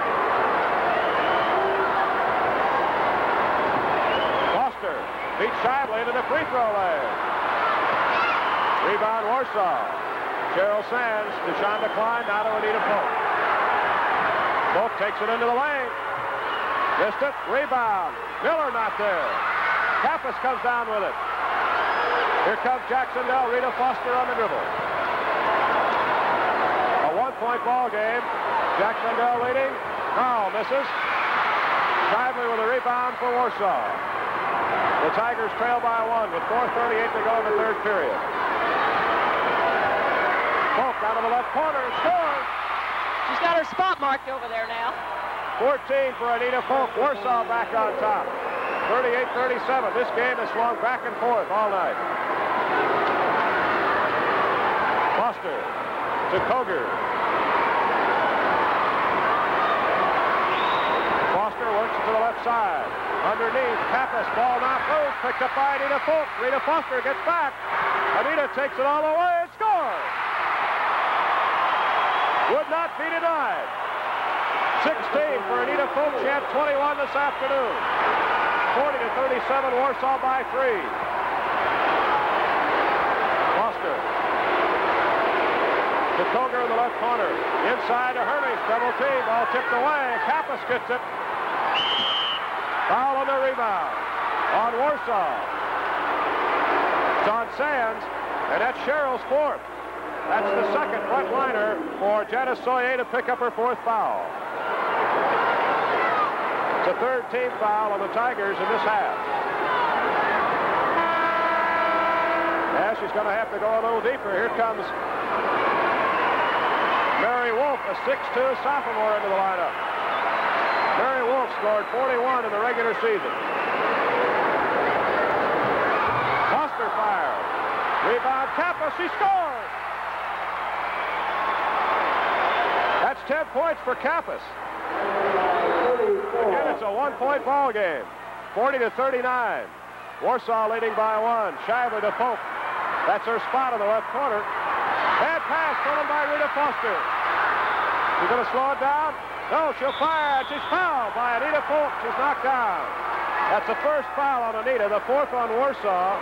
Foster beats Shively into the free throw lane. Rebound Warsaw. Cheryl Sands to Chanda Kline, now to Anita Folk. Folk takes it into the lane. Missed it. Rebound. Miller not there. Kappas comes down with it. Here comes Jac-Cen-Del. Rita Foster on the dribble. A one-point ball game. Jac-Cen-Del leading. Now misses. Shively with a rebound for Warsaw. The Tigers trail by one with four thirty-eight to go in the third period. Out of the left corner, scores. She's got her spot marked over there now. fourteen for Anita Folk. Warsaw back on top. thirty-eight thirty-seven. This game has swung back and forth all night. Foster to Koger. Foster works to the left side. Underneath, Kappas, ball not loose. Picked up by Anita Folk. Rita Foster gets back. Anita takes it all away and scores. Would not be denied. sixteen for Anita Folk. She had twenty-one this afternoon. forty to thirty-seven, Warsaw by three. Foster. To Koger in the left corner. Inside to Hermish. Double team. Ball tipped away. Kappas gets it. Foul on the rebound. On Warsaw. It's on Sands. And that's Cheryl's fourth. That's the second front-liner for Janice Soyez to pick up her fourth foul. It's a third team foul on the Tigers in this half. Now she's going to have to go a little deeper. Here comes Mary Wolfe, a six two sophomore into the lineup. Mary Wolfe scored forty-one in the regular season. Foster fire. Rebound Kappas. She scores! ten points for Kappas. Again, it's a one-point ball game. forty to thirty-nine. Warsaw leading by one. Shively to Folk. That's her spot in the left corner. Bad pass stolen by Rita Foster. She's going to slow it down. No, she'll fire. She's fouled by Anita Folk. She's knocked down. That's the first foul on Anita, the fourth on Warsaw.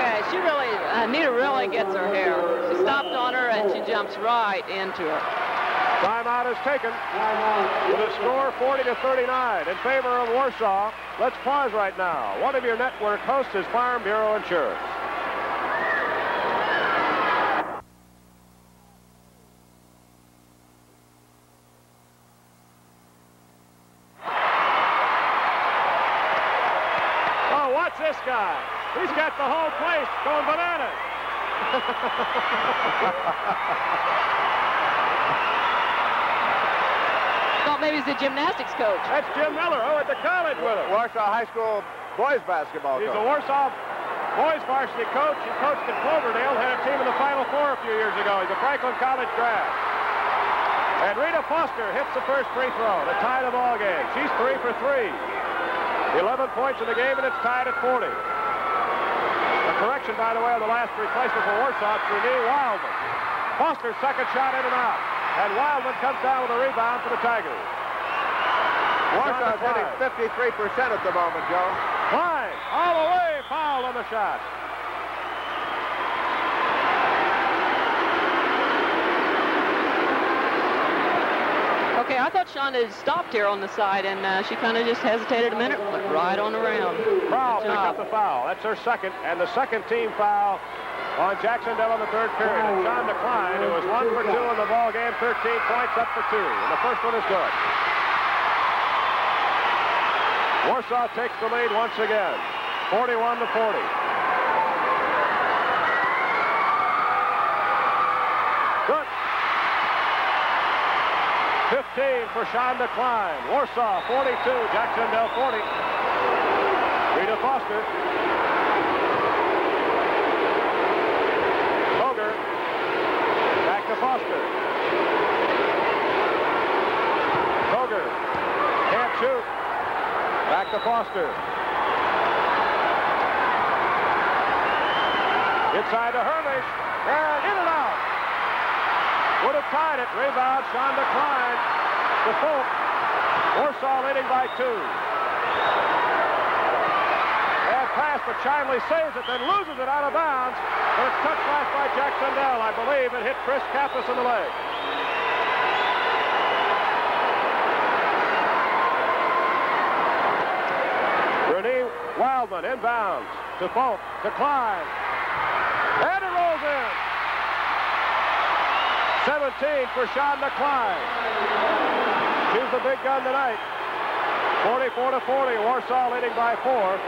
Okay, she really, Anita really gets her hair. She stopped on her and she jumps right into her. Timeout is taken. With a score forty to thirty-nine in favor of Warsaw. Let's pause right now. One of your network hosts is Farm Bureau Insurance. Oh, watch this guy. He's got the whole place going bananas. Thought maybe he's the gymnastics coach. That's Jim Miller, who went to college with him. Warsaw High School boys basketball he's coach. He's a Warsaw boys varsity coach. He coached at Cloverdale, had a team in the Final Four a few years ago. He's a Franklin College grad. And Rita Foster hits the first free throw to tie the ball game. She's three for three. eleven points in the game, and it's tied at forty. Correction, by the way, on the last replacement for Warsaw, Renee Wildman. Foster's second shot in and out. And Wildman comes down with a rebound for the Tigers. Warsaw's hitting fifty-three percent at the moment, Joe. Kline, all the way, foul on the shot. Okay, I thought Chanda had stopped here on the side, and uh, she kind of just hesitated a minute, went right on around. Crowell picked up the foul. That's her second, and the second team foul on Jac-Cen-Del in the third period. And Chanda Kline, who was one for two in the ball game, thirteen points, up for two. And the first one is good. Warsaw takes the lead once again, forty-one to forty. Good. fifteen for Chanda Kline. Warsaw forty-two, Jac-Cen-Del forty. Rita Foster. Koger. Back to Foster. Koger. Can't shoot. Back to Foster. Inside to Hermish, and in and out. Would have tied it. Rebound, Chanda Kline to Folk. Warsaw leading by two. That pass, but Shively saves it, then loses it out of bounds. But it's touched last by Jac-Cen-Del, I believe. It hit Chris Kappas in the leg. Wildman inbounds to Folk, to Kline, and it rolls in. seventeen for Chanda Kline. She's the big gun tonight. forty-four to forty, Warsaw leading by four.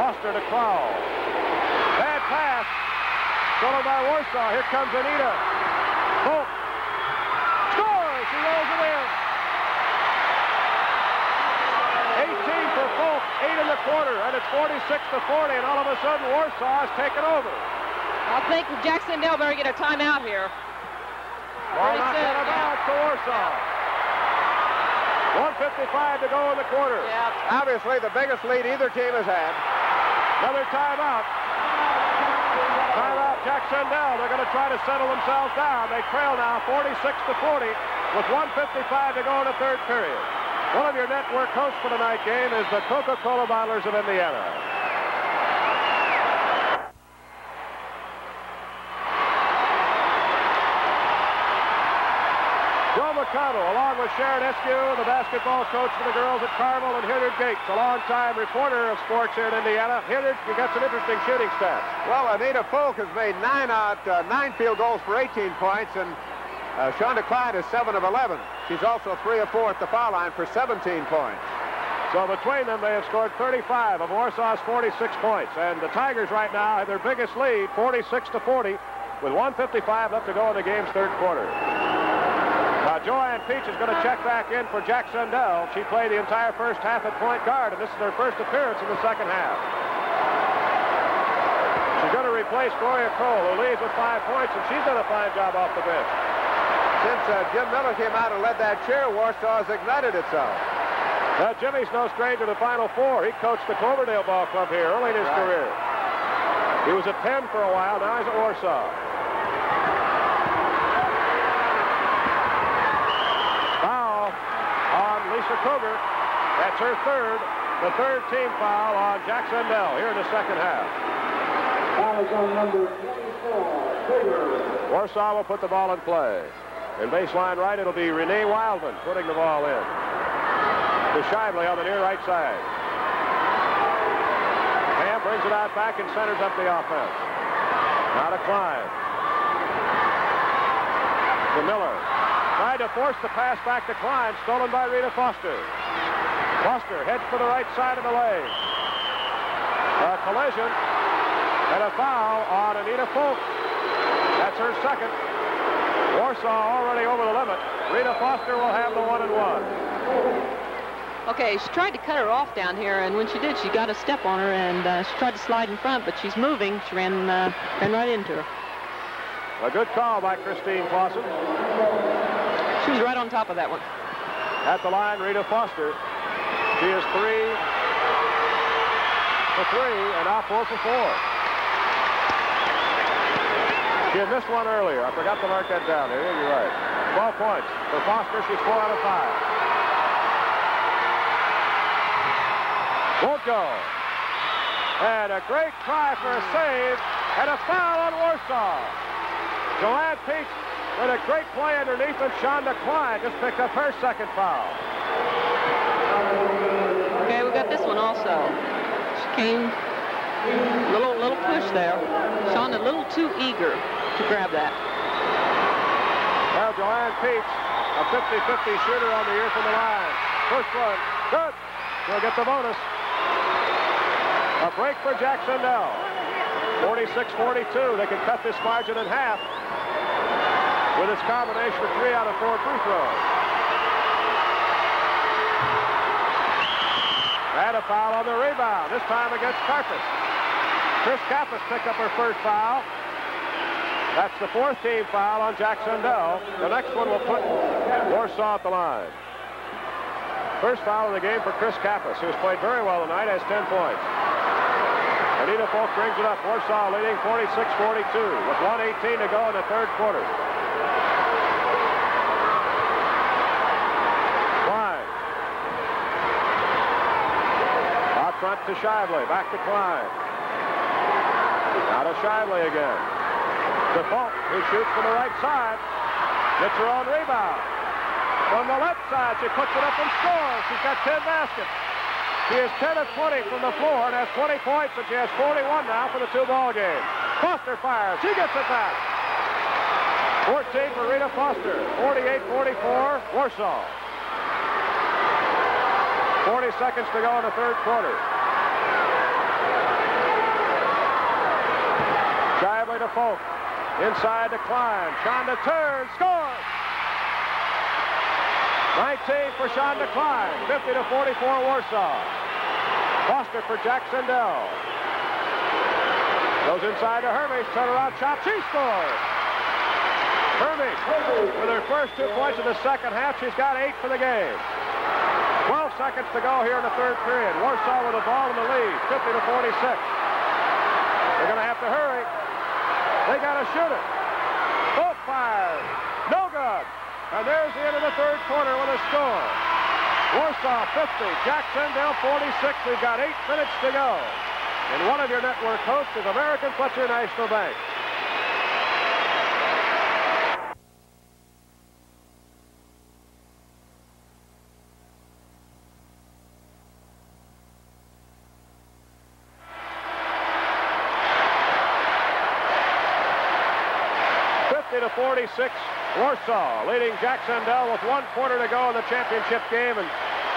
Foster to Crowell. Bad pass, stolen by Warsaw. Here comes Anita. Folk scores. She rolls it in. Eight in the quarter, and it's forty-six to forty, and all of a sudden Warsaw has taken over. I think Jac-Cen-Del better get a timeout here. Ball knocked out of bounds to Warsaw. one fifty-five to go in the quarter. Yeah. Obviously the biggest lead either team has had. Another timeout. Timeout Jac-Cen-Del. They're going to try to settle themselves down. They trail now forty-six to forty with one fifty-five to go in the third period. One of your network hosts for tonight's game is the Coca-Cola Bottlers of Indiana. Joe McConnell, along with Sharon Eskew, the basketball coach for the girls at Carmel, and Hilliard Gates, a longtime reporter of sports here in Indiana. Hilliard, you got some interesting shooting stats. Well, Anita Folk has made nine out, uh, nine field goals for eighteen points, and Uh, Chanda Kline is seven of eleven. She's also three of four at the foul line for seventeen points. So between them, they have scored thirty-five of Warsaw's forty-six points. And the Tigers right now have their biggest lead, forty-six to forty, with one fifty-five left to go in the game's third quarter. Now, Joanne Peets is going to check back in for Jac-Cen-Del. She played the entire first half at point guard, and this is her first appearance in the second half. She's going to replace Gloria Crowell, who leads with five points, and she's done a fine job off the bench. Since uh, Jim Miller came out and led that cheer, Warsaw has ignited itself. Now, Jimmy's no stranger to the Final Four. He coached the Cloverdale ball club here early in his right. career. He was at Penn for a while. Now he's at Warsaw. Foul on Lisa Koger. That's her third. The third team foul on Jac-Cen-Del here in the second half. Foul is on number twenty-four. Warsaw will put the ball in play. In baseline right, it'll be Renee Wildman putting the ball in. To Shively on the near right side. Pam brings it out back and centers up the offense. Now to Kline. To Miller. Tried to force the pass back to Kline, stolen by Rita Foster. Foster heads for the right side of the lane. A collision and a foul on Anita Folk. That's her second. Warsaw already over the limit. Rita Foster will have the one and one. Okay, she tried to cut her off down here, and when she did, she got a step on her, and uh, she tried to slide in front, but she's moving. She ran, uh, ran right into her. A good call by Christine Clausen. She was right on top of that one. At the line, Rita Foster. She is three for three, and now four for four. She had missed one earlier. I forgot to mark that down here. You're right. twelve points for Foster. She's four out of five. Won't go. And a great try for a save and a foul on Warsaw. Joanne Peets with a great play underneath, and Chanda Kline just picked up her second foul. Okay, we got this one also. She came a little, little push there. Chanda a little too eager to grab that. Well, Joanne Peets, a fifty fifty shooter on the year from the line. First one, good. She'll get the bonus. A break for Jac-Cen-Del. forty-six forty-two. They can cut this margin in half with its combination of three out of four free throws. And a foul on the rebound, this time against Karpis. Chris Kappas picked up her first foul. That's the fourth team foul on Jac-Cen-Del. The next one will put Warsaw at the line. First foul of the game for Chris Kappas, who's played very well tonight, has ten points. And Anita Folk brings it up. Warsaw leading forty-six forty-two with one eighteen to go in the third quarter. Kline. Out front to Shively. Back to Kline. Now to Shively again. To Folk, who shoots from the right side. Gets her own rebound. From the left side, she puts it up and scores. She's got ten baskets. She is ten of twenty from the floor and has twenty points, and she has forty-one now for the two-ball game. Foster fires. She gets it back. fourteen for Rita Foster. forty-eight forty-four, Warsaw. forty seconds to go in the third quarter. Shively to Folk. Inside to Kline. Chanda turns. Scores! nineteen for Chanda Kline. fifty to forty-four, Warsaw. Foster for Jac-Cen-Del. Goes inside to Hermish, turnaround shot, she scores! Hermish, with her first two points in the second half, she's got eight for the game. twelve seconds to go here in the third period. Warsaw with the ball in the lead, fifty to forty-six. They're going to have to hurry. They got to shoot it. Both fires, no good. And there's the end of the third quarter with a score. Warsaw fifty, Jac-Cen-Del forty-six. We've got eight minutes to go. And one of your network hosts is American Fletcher National Bank. fifty to forty-six, Warsaw leading Jac-Cen-Del with one quarter to go in the championship game. And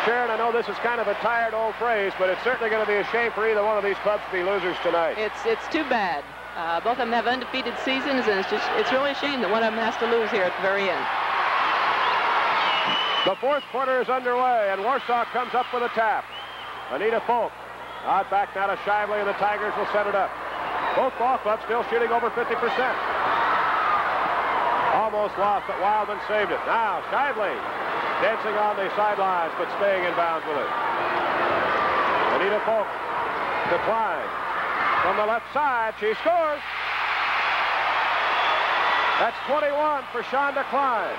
Sharon, I know this is kind of a tired old phrase, but it's certainly going to be a shame for either one of these clubs to be losers tonight. It's it's too bad. Uh, both of them have undefeated seasons, and it's just it's really a shame that one of them has to lose here at the very end. The fourth quarter is underway, and Warsaw comes up with a tap. Anita Folk out back now to Shively, and the Tigers will set it up. Both ball clubs still shooting over fifty percent. Almost lost, but Wildman saved it. Now Shively dancing on the sidelines, but staying in bounds with it. Anita Folk to Kline. From the left side, she scores. That's twenty-one for Chanda Kline.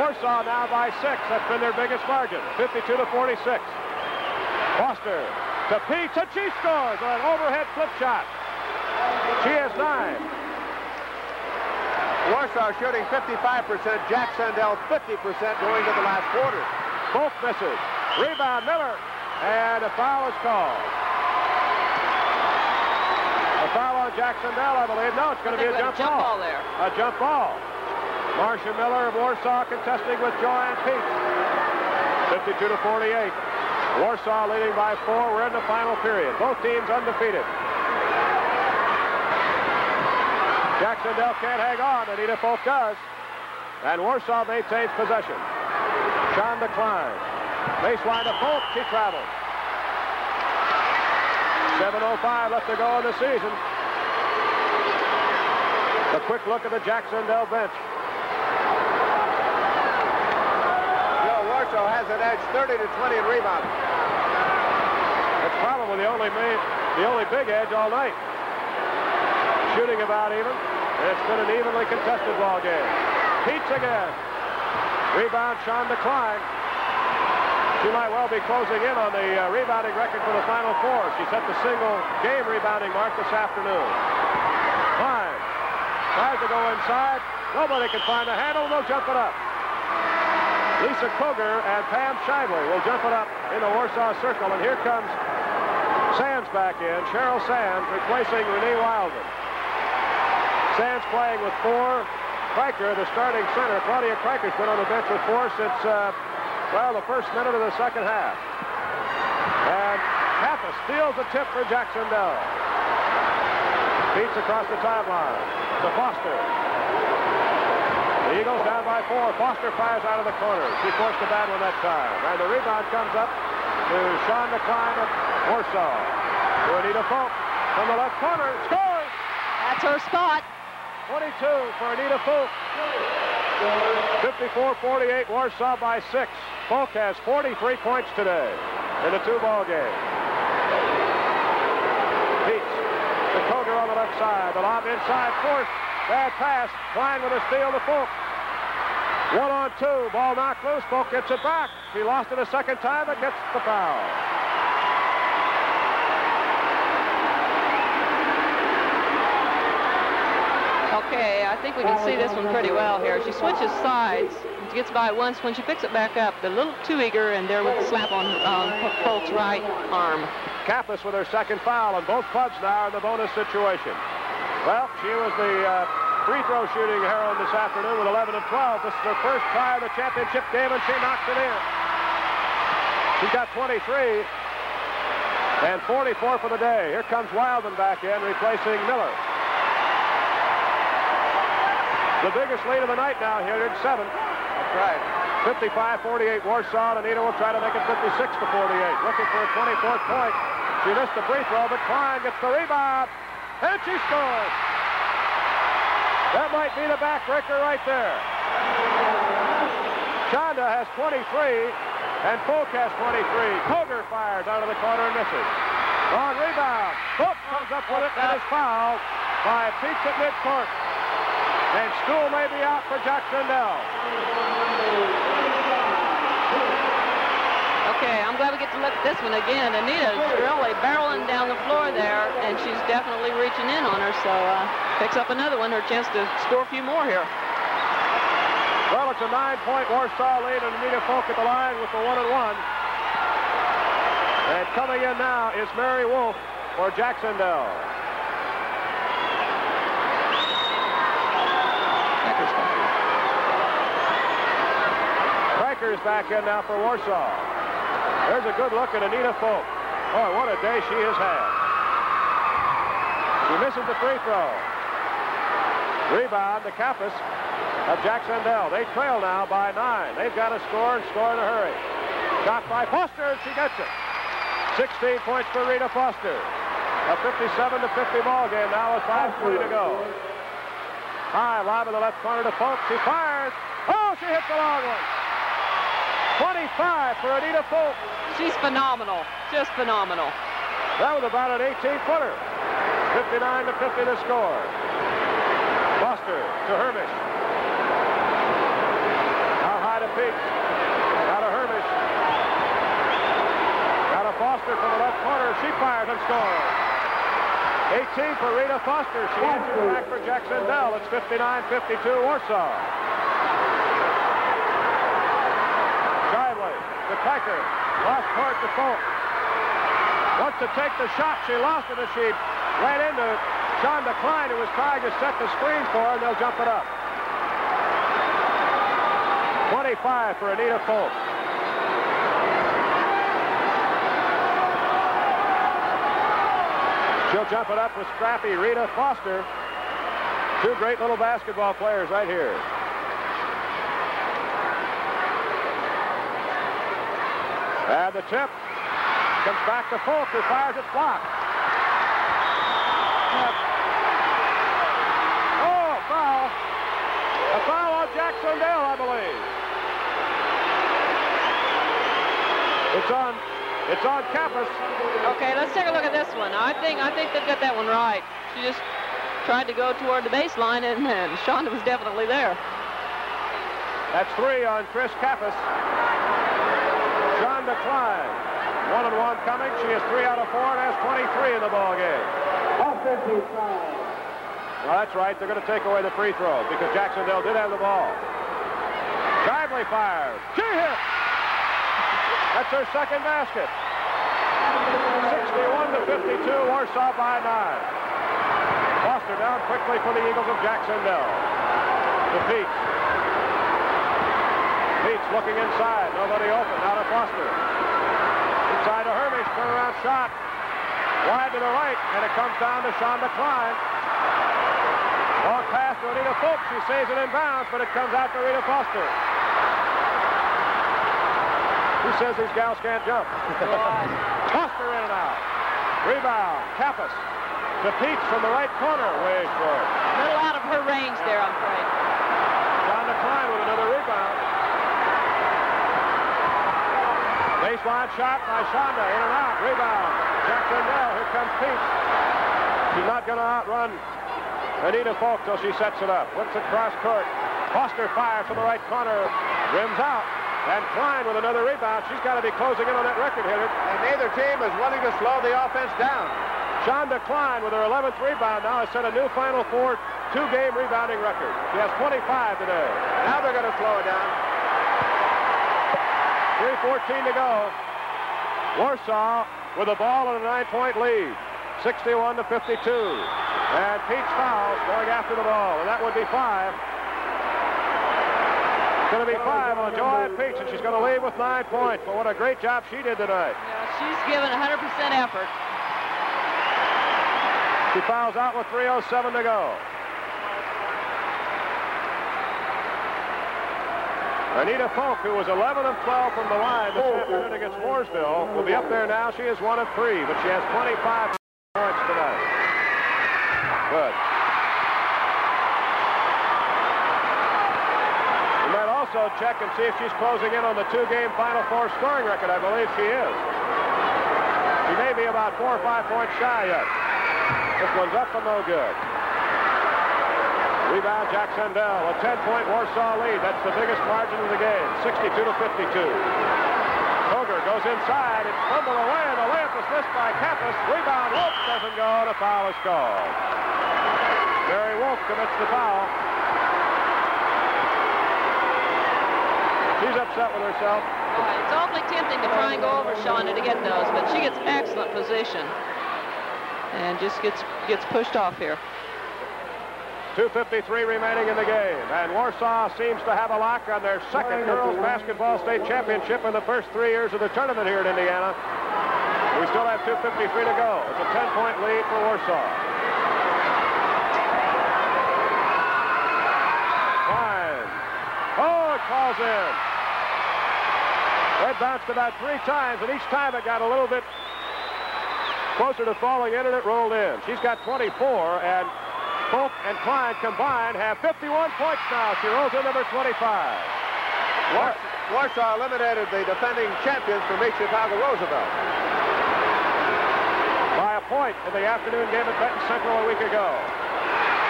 Warsaw now by six. That's been their biggest margin, fifty-two to forty-six. Foster to Peets, and she scores on an overhead flip shot. She has nine. Warsaw shooting fifty-five percent, Jac-Cen-Del fifty percent going to the last quarter. Both misses. Rebound, Miller, and a foul is called. A foul on Jac-Cen-Del, I believe. No, it's going to be a jump, a jump ball. ball there. A jump ball. Marcia Miller of Warsaw contesting with Joanne Peets. fifty-two to forty-eight. Warsaw leading by four. We're in the final period. Both teams undefeated. Jac-Cen-Del can't hang on. Anita Folk does. And Warsaw maintains possession. Chanda Kline. Baseline to Folk. She travels. seven oh five left to go in the season. A quick look at the Jac-Cen-Del bench. Joe, Warsaw has an edge thirty to twenty in rebounds. That's probably the only, main, the only big edge all night. Shooting about even, and it's been an evenly contested ball game. Peets again. Rebound, Chanda Kline. She might well be closing in on the uh, rebounding record for the Final Four. She set the single game rebounding mark this afternoon. Kline tries to go inside. Nobody can find the handle. They'll jump it up. Lisa Koger and Pam Shively will jump it up in the Warsaw circle, and here comes Sands back in. Cheryl Sands replacing Renee Wildman. Sands playing with four. Kreiker, the starting center. Claudia Kreiker's been on the bench with four since, uh, well, the first minute of the second half. And Kappas steals the tip for Jac-Cen-Del. Peets across the timeline to Foster. The Eagles down by four. Foster fires out of the corner. She forced the bad one that time. And the rebound comes up to Chanda Kline of Warsaw. To Anita Folk from the left corner. Scores! That's her spot. twenty-two for Anita Folk. fifty-four forty-eight, Warsaw by six. Folk has forty-three points today in a two-ball game. Peets outside. The lob inside, forced. Bad pass. Kline with a steal to Folk. One on two. Ball knocked loose. Folk gets it back. She lost it a second time and gets the foul. Okay, I think we can see this one pretty well here. She switches sides. She gets by once. When she picks it back up, they're a little too eager, and there with the slap on um, Folk's right arm. Kappas with her second foul, and both clubs now are in the bonus situation. Well, she was the uh, free throw shooting heroine this afternoon with eleven and twelve. This is her first try of the championship game, and she knocked it in. She got twenty-three and forty-four for the day. Here comes Wildman back in, replacing Miller. The biggest lead of the night now, Heritage, seven. That's right. fifty-five forty-eight Warsaw, and Anita will try to make it fifty-six to forty-eight. Looking for a twenty-fourth point. She missed the free throw, but Kline gets the rebound, and she scores. That might be the backbreaker right there. Chanda has twenty-three, and Folk has twenty-three. Koger fires out of the corner and misses. Long rebound. Folk comes up with it, and is fouled by Peets at midcourt. And school may be out for Jac-Cen-Del. Okay, I'm glad we get to look at this one again. Anita's really barreling down the floor there, and she's definitely reaching in on her, so uh, picks up another one, her chance to score a few more here. Well, it's a nine-point Warsaw lead, and Anita Folk at the line with the one and one. And coming in now is Mary Wolfe for Jac-Cen-Del. Kreiker's back in now for Warsaw. There's a good look at Anita Folk. Boy, what a day she has had. She misses the free throw. Rebound to Kappas of Jac-Cen-Del. They trail now by nine. They've got to score and score in a hurry. Shot by Foster, and she gets it. sixteen points for Rita Foster. A fifty-seven to fifty ball game now with five forty to go. High lob in the left corner to Folk. She fires. Oh, she hits the long one. twenty-five for Anita Folk. She's phenomenal. Just phenomenal. That was about an eighteen-footer. fifty-nine to fifty to score. Foster to Hermish. Now high to Peets. Now to Hermish. Now to Foster from the left corner. She fires and scores. eighteen for Rita Foster. She answers back for Jac-Cen-Del. It's fifty-nine fifty-two Warsaw. The Kreiker, lost court to Folk. Wants to take the shot. She lost it as she ran into Chanda Kline, who was trying to set the screen for her, and they'll jump it up. twenty-five for Anita Folk. She'll jump it up with scrappy Rita Foster. Two great little basketball players right here. And the tip comes back to Folk, who fires it blocked. Oh, a foul. A foul on Jac-Cen-Del, I believe. It's on, it's on Kappas. Okay, let's take a look at this one. I think I think they've got that one right. She just tried to go toward the baseline, and, and Chanda was definitely there. That's three on Chris Kappas. Chanda Kline, one and one coming. She is three out of four and has twenty-three in the ball game. Well, that's right. They're going to take away the free throw because Jac-Cen-Del did have the ball. Shively fires. She hits. That's her second basket. sixty-one to fifty-two, Warsaw by nine. Foster down quickly for the Eagles of Jac-Cen-Del. The Peets. Peets looking inside, nobody open, now to Foster. Inside to Hermish, turnaround shot. Wide to the right, and it comes down to Chanda Kline. Long pass to Anita Folk, she saves it in bounds, but it comes out to Rita Foster. Who says these gals can't jump? Foster in and out. Rebound, Kappas to Peets from the right corner, way short. A little out of her range there, I'm afraid. Chanda Kline with another rebound. Baseline shot by Chanda, in and out, rebound. Jac-Cen-Del, here comes Peets. She's not going to outrun Anita Folk till she sets it up. Whips it cross court. Foster fires from the right corner. Rims out. And Kline with another rebound. She's got to be closing in on that record hitter. And neither team is wanting to slow the offense down. Chanda Kline with her eleventh rebound now has set a new Final Four two-game rebounding record. She has twenty-five today. Now they're going to slow it down. three fourteen to go. Warsaw with a ball and a nine-point lead. sixty-one to fifty-two. And Peets fouls going after the ball. And that would be five. It's going to be five on Joanne Peets, and she's going to leave with nine points. But what a great job she did tonight. Yeah, she's given one hundred percent effort. She fouls out with three oh seven to go. Anita Folk, who was eleven of twelve from the line this afternoon against Mooresville, will be up there now. She is one of three, but she has twenty-five points tonight. Good. Also check and see if she's closing in on the two-game Final Four scoring record. I believe she is. She may be about four or five points shy yet. This one's up for no good. Rebound Jac-Cen-Del. A ten-point Warsaw lead. That's the biggest margin of the game. sixty-two to fifty-two. Koger goes inside. It's fumbled away, and the layup is missed by Kappas. Rebound. Wolfe doesn't go, and a foul is called. Mary Wolfe commits the foul. She's upset with herself. Oh, it's awfully tempting to try and go over Shonda to get those, but she gets excellent position and just gets gets pushed off here. two fifty-three remaining in the game, and Warsaw seems to have a lock on their second girls basketball state championship in the first three years of the tournament here in Indiana. We still have two fifty-three to go. It's a ten-point lead for Warsaw. Fine. Oh, it calls in. That bounced about three times, and each time it got a little bit closer to falling in, and it rolled in. She's got twenty-four, and Folk and Kline combined have fifty-one points now. She rolls in number twenty-five. Wars Warsaw eliminated the defending champions from East Chicago Roosevelt by a point in the afternoon game at Benton Central a week ago.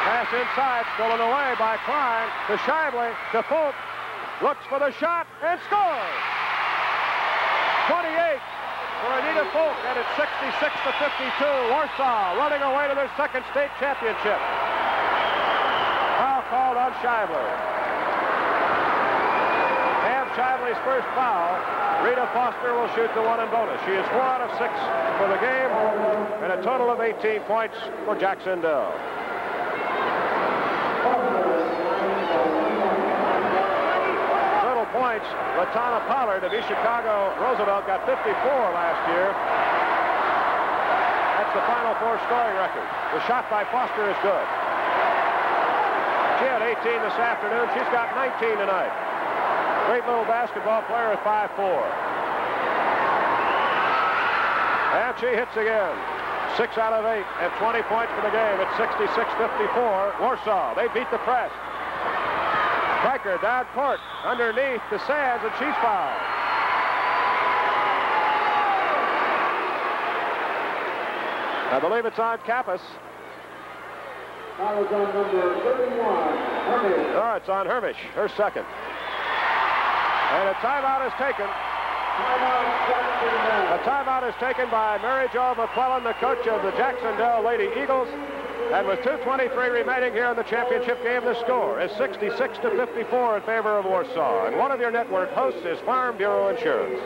Pass inside, stolen away by Kline to Shively, to Folk, looks for the shot, and scores! twenty-eight for Anita Folk, and it's sixty-six to fifty-two. Warsaw running away to their second state championship. Foul called on Shively. Pam Shively's first foul. Rita Foster will shoot the one and bonus. She is four out of six for the game, and a total of eighteen points for Jac-Cen-Del. Points. Latana Pollard of East Chicago Roosevelt got fifty-four last year. That's the Final Four scoring record. The shot by Foster is good. She had eighteen this afternoon. She's got nineteen tonight. Great little basketball player at five four. And she hits again. Six out of eight and twenty points for the game. It's sixty-six fifty-four. Warsaw, they beat the press. Kreiker down court, underneath the Sands, and she's fouled. I believe it's on Kappas. Foul is on number thirty-one, Hermish. No, it's on Hermish, her second. And a timeout is taken. A timeout is taken by Mary Jo McClellan, the coach of the Jac-Cen-Del Lady Eagles. And with two twenty-three remaining here in the championship game, the score is sixty-six to fifty-four in favor of Warsaw. And one of your network hosts is Farm Bureau Insurance.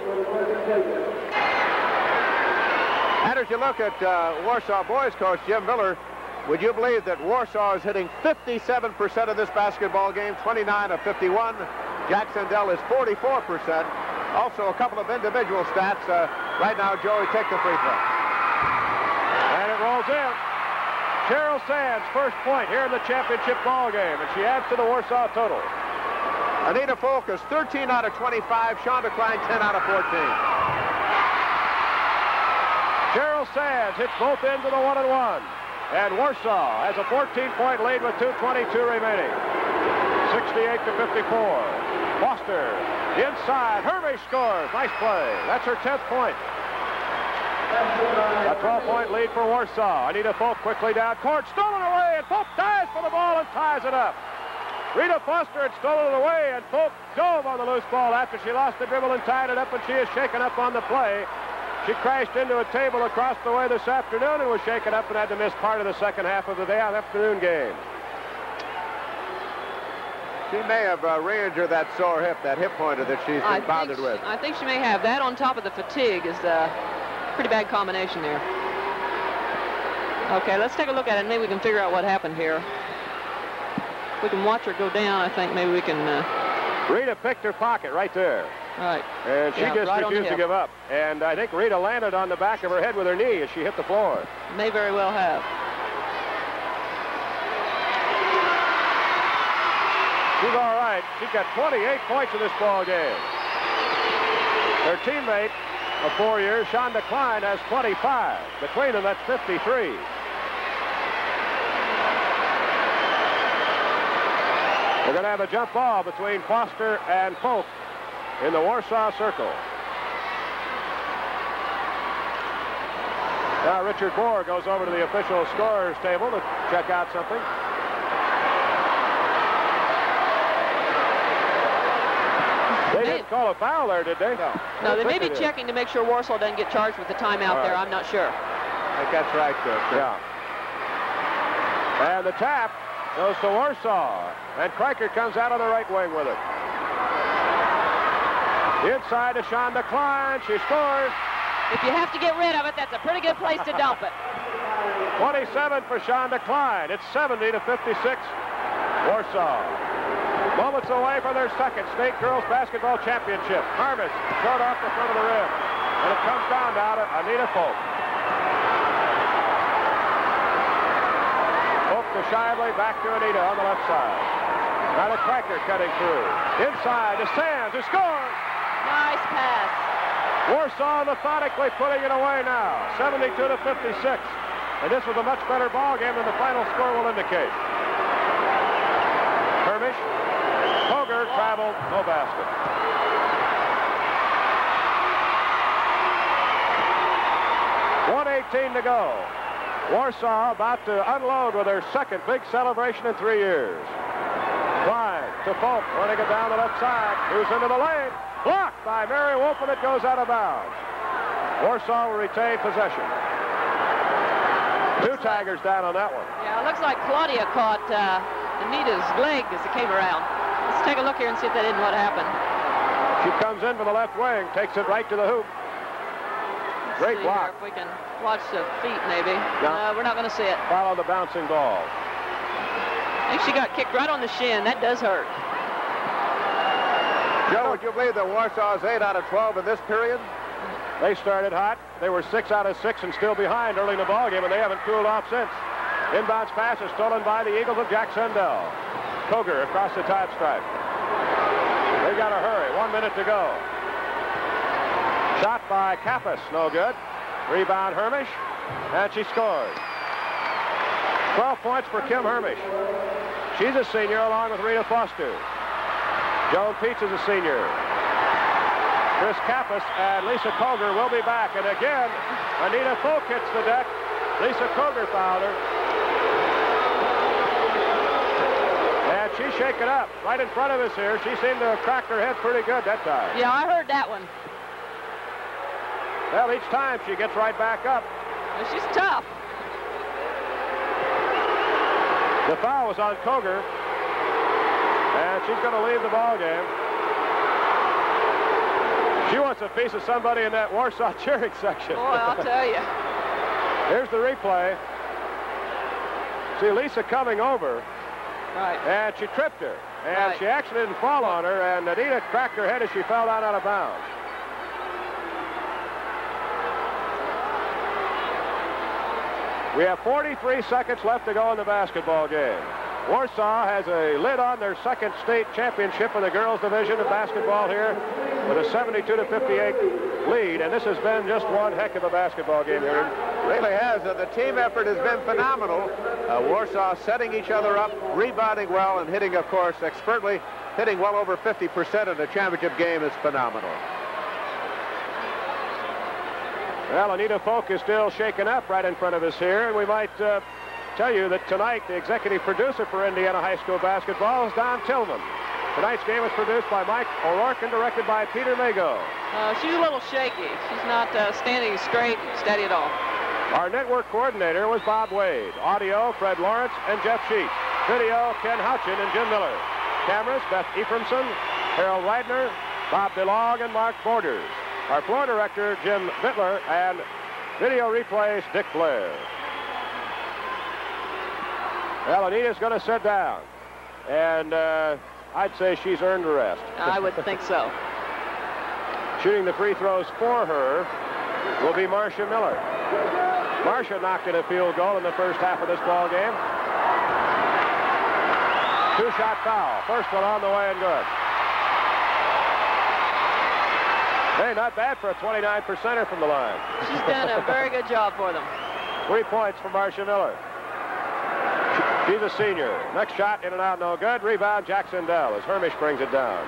And as you look at uh, Warsaw boys coach Jim Miller, would you believe that Warsaw is hitting fifty-seven percent of this basketball game, twenty-nine of fifty-one. Jac-Cen-Del is forty-four percent. Also a couple of individual stats. Uh, right now, Joey, take the free throw. And it rolls in. Cheryl Sands, first point here in the championship ball game, and she adds to the Warsaw total. Anita Folk is thirteen out of twenty-five. Chanda Kline, ten out of fourteen. Cheryl Sands hits both ends of the one and one, and Warsaw has a fourteen-point lead with two twenty-two remaining. sixty-eight to fifty-four. Foster inside. Hermish scores. Nice play. That's her tenth point. A twelve-point lead for Warsaw. Anita Folk quickly down court, stolen away, and Folk dives for the ball and ties it up. Rita Foster had stolen it away, and Folk dove on the loose ball after she lost the dribble and tied it up, and she is shaken up on the play. She crashed into a table across the way this afternoon and was shaken up and had to miss part of the second half of the day afternoon game. She may have uh, re-injured that sore hip, that hip pointer that she's been bothered she, with. I think she may have. That on top of the fatigue is a pretty bad combination there. Okay, let's take a look at it. Maybe we can figure out what happened here. We can watch her go down. I think maybe we can... Uh... Rita picked her pocket right there. Right. And she yeah, just right refused to give up. And I think Rita landed on the back of her head with her knee as she hit the floor. May very well have. She's all right. She's got twenty-eight points in this ball game. Her teammate of four years, Chanda Kline, has twenty-five. Between them, that's fifty-three. We're going to have a jump ball between Foster and Folk in the Warsaw circle. Now Richard Bohr goes over to the official scorers table to check out something. They didn't call a foul there, did they? No. No, they may be checking to make sure Warsaw doesn't get charged with the timeout there. I'm not sure. I think that's right, though. Yeah. And the tap goes to Warsaw, and Kreiker comes out on the right wing with it. Inside to Chanda Kline. She scores. If you have to get rid of it, that's a pretty good place to dump it. twenty-seven for Chanda Kline. It's seventy to fifty-six. Warsaw. Moments away from their second state girls basketball championship. Harvest short off the front of the rim. And it comes down now to Anita Folk. Folk to Shively, back to Anita on the left side. Now to Kreiker cutting through. Inside to Sands, who scores. Nice pass. Warsaw methodically putting it away now, seventy-two to fifty-six. And this was a much better ball game than the final score will indicate. Hermish, Koger traveled, no basket. one eighteen to go. Warsaw about to unload with their second big celebration in three years. Klein to Folk, running it down the left side. Who's into the lane? Blocked by Mary Wolfe, and it goes out of bounds. Warsaw will retain possession. Two Tigers down on that one. Yeah, it looks like Claudia caught uh, Anita's leg as it came around. Let's take a look here and see if that isn't what happened. She comes in from the left wing, takes it right to the hoop. Let's Great block. If we can watch the feet, maybe. No, no we're not going to see it. Follow the bouncing ball. I think she got kicked right on the shin. That does hurt. Joe, would you believe that Warsaw's eight out of twelve in this period? They started hot. They were six out of six and still behind early in the ballgame, and they haven't cooled off since. Inbounds pass is stolen by the Eagles of Jac-Cen-Del. Koger across the top stripe. They got a hurry. One minute to go. Shot by Kappas. No good. Rebound Hermish, and she scores. twelve points for Kim Hermish. She's a senior along with Rita Foster. Joanne Peets is a senior. Chris Kappas and Lisa Koger will be back. And again, Anita Folk hits the deck. Lisa Koger fouled her. And she's shaken up right in front of us here. She seemed to have cracked her head pretty good that time. Yeah, I heard that one. Well, each time she gets right back up. Well, she's tough. The foul was on Koger. And she's going to leave the ball game. She wants a piece of somebody in that Warsaw cheering section. Boy, I'll tell you. Here's the replay. See Lisa coming over. Right. And she tripped her. And right. She actually didn't fall on her. And Anita cracked her head as she fell out, out of bounds. We have forty-three seconds left to go in the basketball game. Warsaw has a lid on their second state championship in the girls division of basketball here with a seventy-two to fifty-eight lead, and this has been just one heck of a basketball game here. It really has. Uh, the team effort has been phenomenal. Uh, Warsaw setting each other up, rebounding well, and hitting, of course, expertly, hitting well over fifty percent in a championship game is phenomenal. Well, Anita Folk is still shaken up right in front of us here. And we might uh, tell you that tonight the executive producer for Indiana High School Basketball is Don Tillman. Tonight's game was produced by Mike O'Rourke and directed by Peter Mago. Uh, she's a little shaky. She's not uh, standing straight and steady at all. Our network coordinator was Bob Wade. Audio, Fred Lawrence and Jeff Sheets. Video, Ken Hutchin and Jim Miller. Cameras, Beth Ephraimson, Harold Reitner, Bob DeLong, and Mark Borders. Our floor director, Jim Bittler, and video replays, Dick Blair. Well, Anita's going to sit down. And uh, I'd say she's earned a rest. I would think so. Shooting the free throws for her will be Marcia Miller. Marcia knocked in a field goal in the first half of this ball game. Two-shot foul. First one on the way and good. Hey, not bad for a twenty-nine percenter from the line. She's done a very good job for them. Three points for Marcia Miller. She's a senior. Next shot, in and out, no good. Rebound, Jac-Cen-Del, as Hermish brings it down.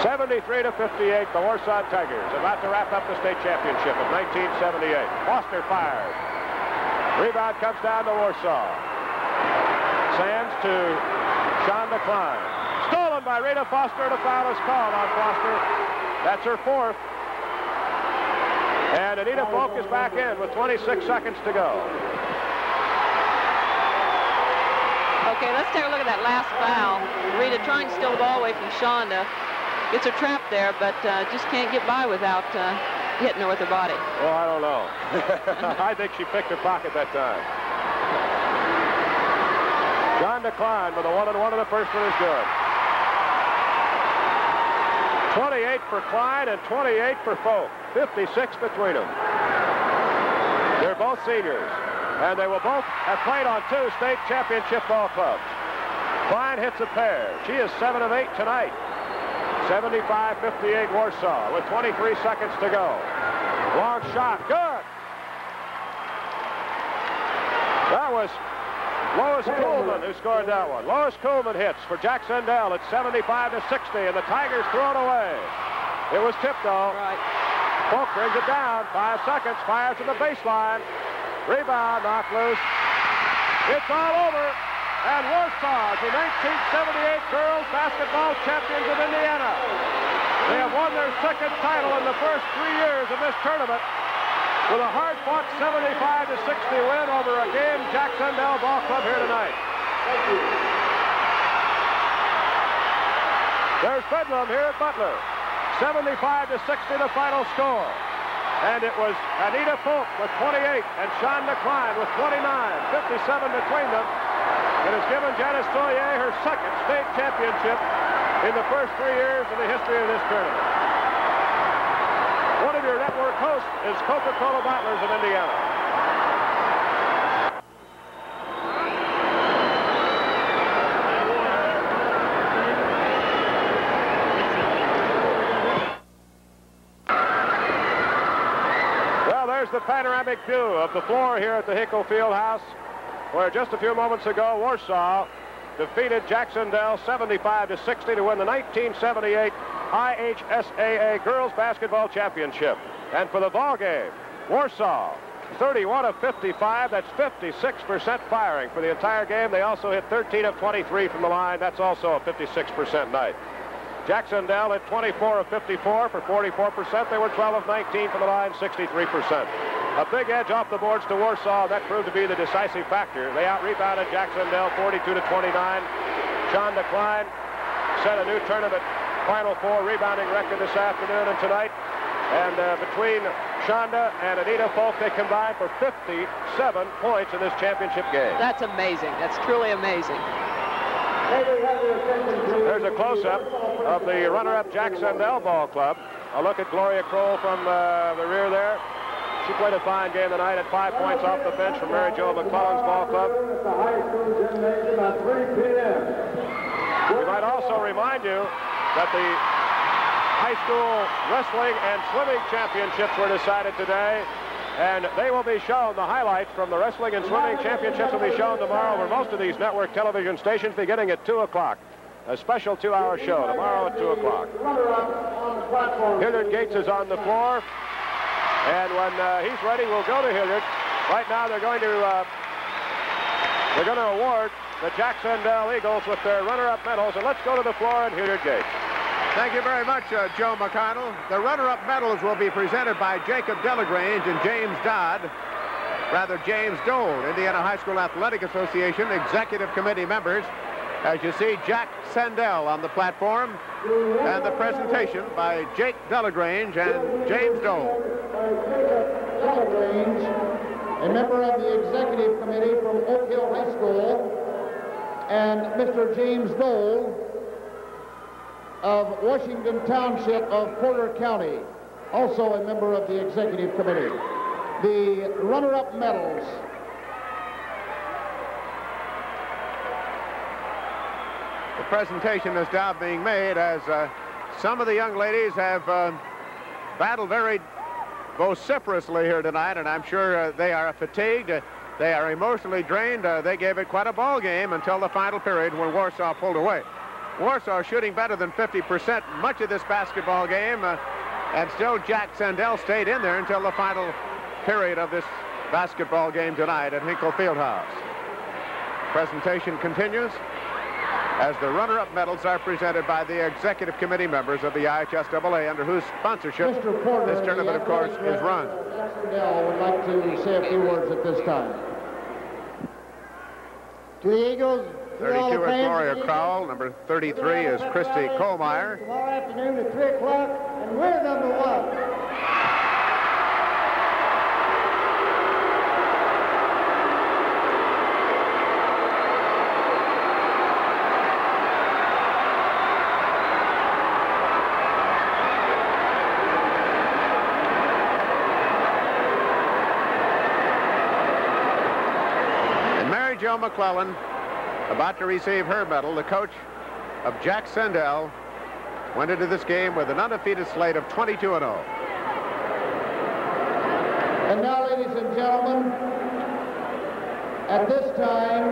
seventy-three to fifty-eight, the Warsaw Tigers, about to wrap up the state championship of nineteen seventy-eight. Foster fires. Rebound comes down to Warsaw. Sands to Chanda Kline. Stolen by Rita Foster, and a foul is called on Foster. That's her fourth. And Anita Folk is back in with twenty-six seconds to go. Okay, let's take a look at that last foul. Rita trying to steal the ball away from Chanda. Gets her trapped there, but uh, just can't get by without uh, hitting her with her body. Well, I don't know. I think she picked her pocket that time. Chanda Kline with a one and one, and the first one is good. twenty-eight for Kline and twenty-eight for Folk. fifty-six between them. They're both seniors, and they will both have played on two state championship ball clubs. Kline hits a pair. She is seven of eight tonight. seventy-five fifty-eight Warsaw with twenty-three seconds to go. Long shot. Good. That was Lois Kuhlman who scored that one. Lois Kuhlman hits for Jac-Cen-Del at seventy-five to sixty, and the Tigers throw it away. It was tipped though. Right. Folk brings it down. Five seconds. Fires to the baseline. Rebound. Knocked loose. It's all over. And Warsaw is the nineteen seventy-eight Girls Basketball Champions of Indiana. They have won their second title in the first three years of this tournament with a hard-fought seventy-five to sixty win over a game Jac-Cen-Del Ball Club here tonight. There's Bedlam here at Butler. seventy-five to sixty the final score. And it was Anita Folk with twenty-eight and Chanda Kline with twenty-nine. fifty-seven between them. It has given Janice Soyez her second state championship in the first three years in the history of this tournament. One of your network hosts is Coca-Cola Bottlers of Indiana. Well, there's the panoramic view of the floor here at the Hinkle Fieldhouse, where just a few moments ago Warsaw defeated Jac-Cen-Del seventy-five to sixty to win the nineteen seventy-eight I H S A A Girls Basketball Championship. And for the ball game, Warsaw thirty-one of fifty-five. That's fifty-six percent firing for the entire game. They also hit thirteen of twenty-three from the line. That's also a fifty-six percent night. Jac-Cen-Del hit twenty-four of fifty-four for forty-four percent. They were twelve of nineteen from the line, sixty-three percent. A big edge off the boards to Warsaw. That proved to be the decisive factor. They out-rebounded Jac-Cen-Del forty-two to twenty-nine. Chanda Kline set a new tournament Final Four rebounding record this afternoon and tonight. And uh, between Chanda and Anita Folk, they combined for fifty-seven points in this championship game. That's amazing. That's truly amazing. There's a close-up of the runner-up Jac-Cen-Del Ball Club. A look at Gloria Crowell from uh, the rear there. She played a fine game tonight at five points off the bench from Mary Jo McClellan's ball club. We might also remind you that the high school wrestling and swimming championships were decided today, and they will be shown. The highlights from the wrestling and swimming championships will be shown tomorrow over most of these network television stations beginning at two o'clock. A special two-hour show tomorrow at two o'clock. Hilliard Gates is on the floor. And when uh, he's ready, we'll go to Hilliard. Right now, they're going to uh, they're going to award the Jac-Cen-Del Eagles with their runner-up medals. And let's go to the floor in Hilliard Gate. Thank you very much, uh, Joe McConnell. The runner-up medals will be presented by Jacob Delagrange and James Dodd. Rather, James Dole, Indiana High School Athletic Association Executive Committee members. As you see, Jac-Cen-Del on the platform, and the presentation by Jake Delagrange and James Dole. Delagrange, a member of the executive committee from Oak Hill High School, and Mister James Dole of Washington Township of Porter County, also a member of the executive committee. The runner-up medals. The presentation is now being made as uh, some of the young ladies have uh, battled very vociferously here tonight, and I'm sure uh, they are fatigued. Uh, they are emotionally drained. Uh, they gave it quite a ball game until the final period when Warsaw pulled away. Warsaw shooting better than fifty percent much of this basketball game, uh, and still Jac-Cen-Del stayed in there until the final period of this basketball game tonight at Hinkle Fieldhouse. Presentation continues as the runner-up medals are presented by the executive committee members of the I H S A A, under whose sponsorship Porter, this tournament, of course, is run. Jac-Cen-Del would like to say a few words at this time. To the Eagles, thirty-two is Gloria Crowell. Number thirty-three is Christy Kohlmeyer. Tomorrow afternoon at three o'clock, and we're number one. McClellan about to receive her medal. The coach of Jac-Cen-Del went into this game with an undefeated slate of twenty-two and oh. And now, ladies and gentlemen, at this time,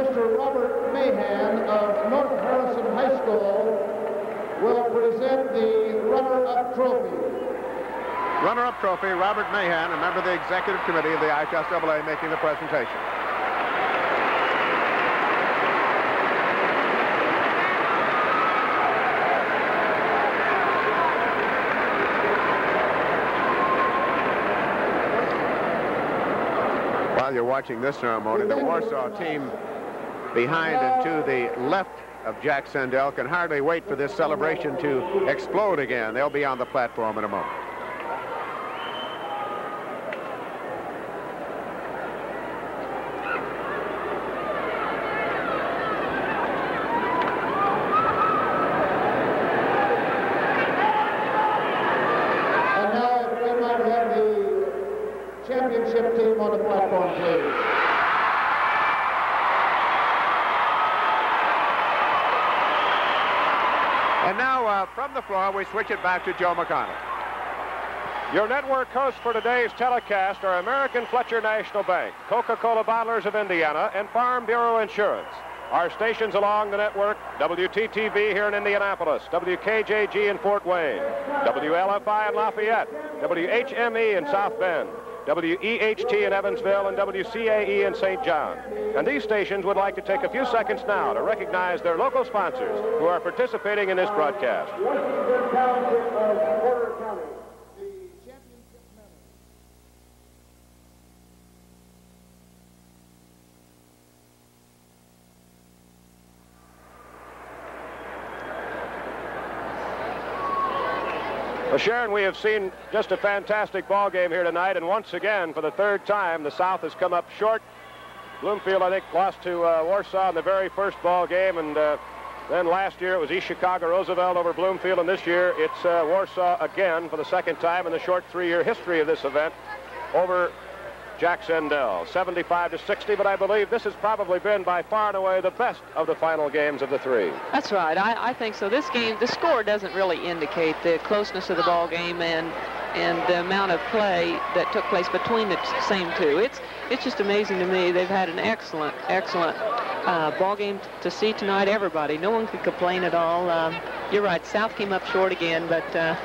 Mister Robert Mahan of North Harrison High School will present the runner-up trophy. Runner-up trophy, Robert Mahan, a member of the executive committee of the I H S A A, making the presentation. You're watching this ceremony. The Warsaw team behind and to the left of Jac-Cen-Del can hardly wait for this celebration to explode again. They'll be on the platform in a moment. We switch it back to Joe McConnell. Your network hosts for today's telecast are American Fletcher National Bank, Coca-Cola Bottlers of Indiana, and Farm Bureau Insurance. Our stations along the network: W T T V here in Indianapolis, W K J G in Fort Wayne, W L F I in Lafayette, W H M E in South Bend, W E H T in Evansville, and W C A E in Saint John. And these stations would like to take a few seconds now to recognize their local sponsors who are participating in this broadcast. Well, Sharon, we have seen just a fantastic ball game here tonight, and once again, for the third time, the South has come up short. Bloomfield, I think, lost to uh, Warsaw in the very first ball game, and uh, then last year it was East Chicago Roosevelt over Bloomfield, and this year it's uh, Warsaw again for the second time in the short three-year history of this event over Jac-Cen-Del, seventy-five to sixty, but I believe this has probably been by far and away the best of the final games of the three. That's right. I, I think so. This game, the score doesn't really indicate the closeness of the ball game and and the amount of play that took place between the same two. It's it's just amazing to me. They've had an excellent, excellent uh, ball game to see tonight. Everybody, no one could complain at all. Um, you're right. South came up short again, but. Uh,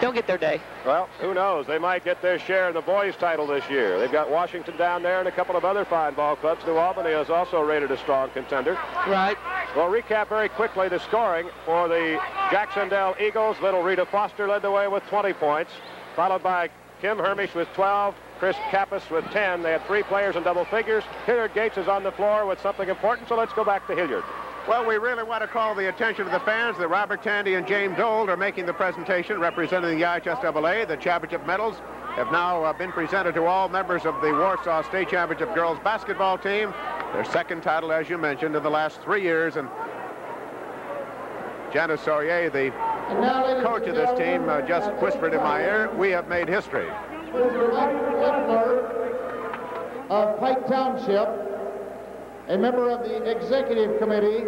don't get their day. Well, who knows? They might get their share in the boys' title this year. They've got Washington down there and a couple of other fine ball clubs. New Albany is also rated a strong contender. Right. We'll recap very quickly the scoring for the Jac-Cen-Del Eagles. Little Rita Foster led the way with twenty points, followed by Kim Hermish with twelve, Chris Kappas with ten. They had three players in double figures. Hilliard Gates is on the floor with something important, so let's go back to Hilliard. Well, we really want to call the attention of the fans that Robert Tandy and James Old are making the presentation representing the I H S A A. The championship medals have now uh, been presented to all members of the Warsaw State Championship girls basketball team. Their second title, as you mentioned, in the last three years. And Janice Soyez, the coach of this team, uh, just whispered in my ear, we have made history. Of Pike Township, a member of the executive committee,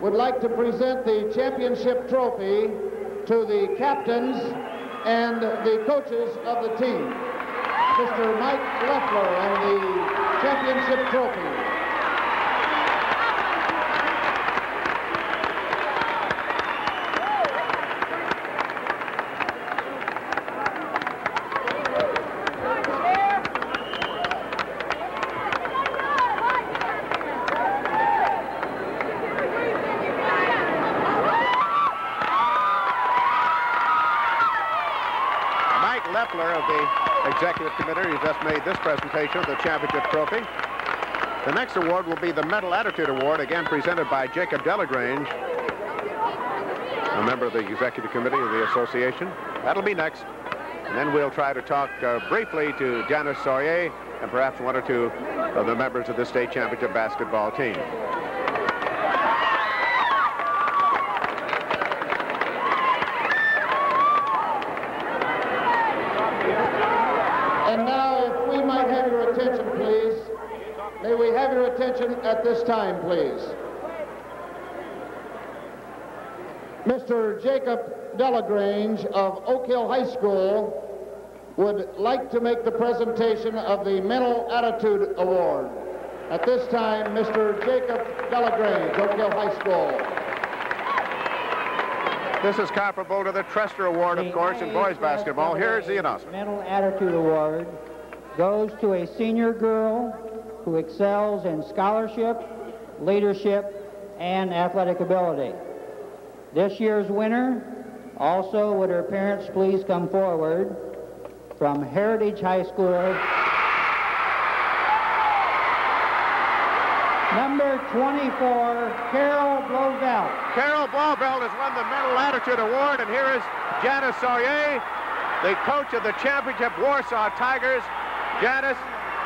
would like to present the championship trophy to the captains and the coaches of the team. Mister Mike Leffler and the championship trophy. Executive committee who just made this presentation of the championship trophy. The next award will be the Medal Attitude Award, again presented by Jacob Delagrange, a member of the executive committee of the association. That'll be next. And then we'll try to talk uh, briefly to Janice Soyer and perhaps one or two of the members of the state championship basketball team. At this time, please. Mister Jacob Delagrange of Oak Hill High School would like to make the presentation of the Mental Attitude Award. At this time, Mister Jacob Delagrange, Oak Hill High School. This is comparable to the Trester Award, of course, in boys basketball. Here's the announcement. Mental Attitude Award goes to a senior girl who excels in scholarship, leadership, and athletic ability. This year's winner, also would her parents please come forward, from Heritage High School, number twenty-four, Carol Blauvelt. Carol Blauvelt has won the Mental Attitude Award, and here is Janice Soyer, the coach of the championship Warsaw Tigers. Janice,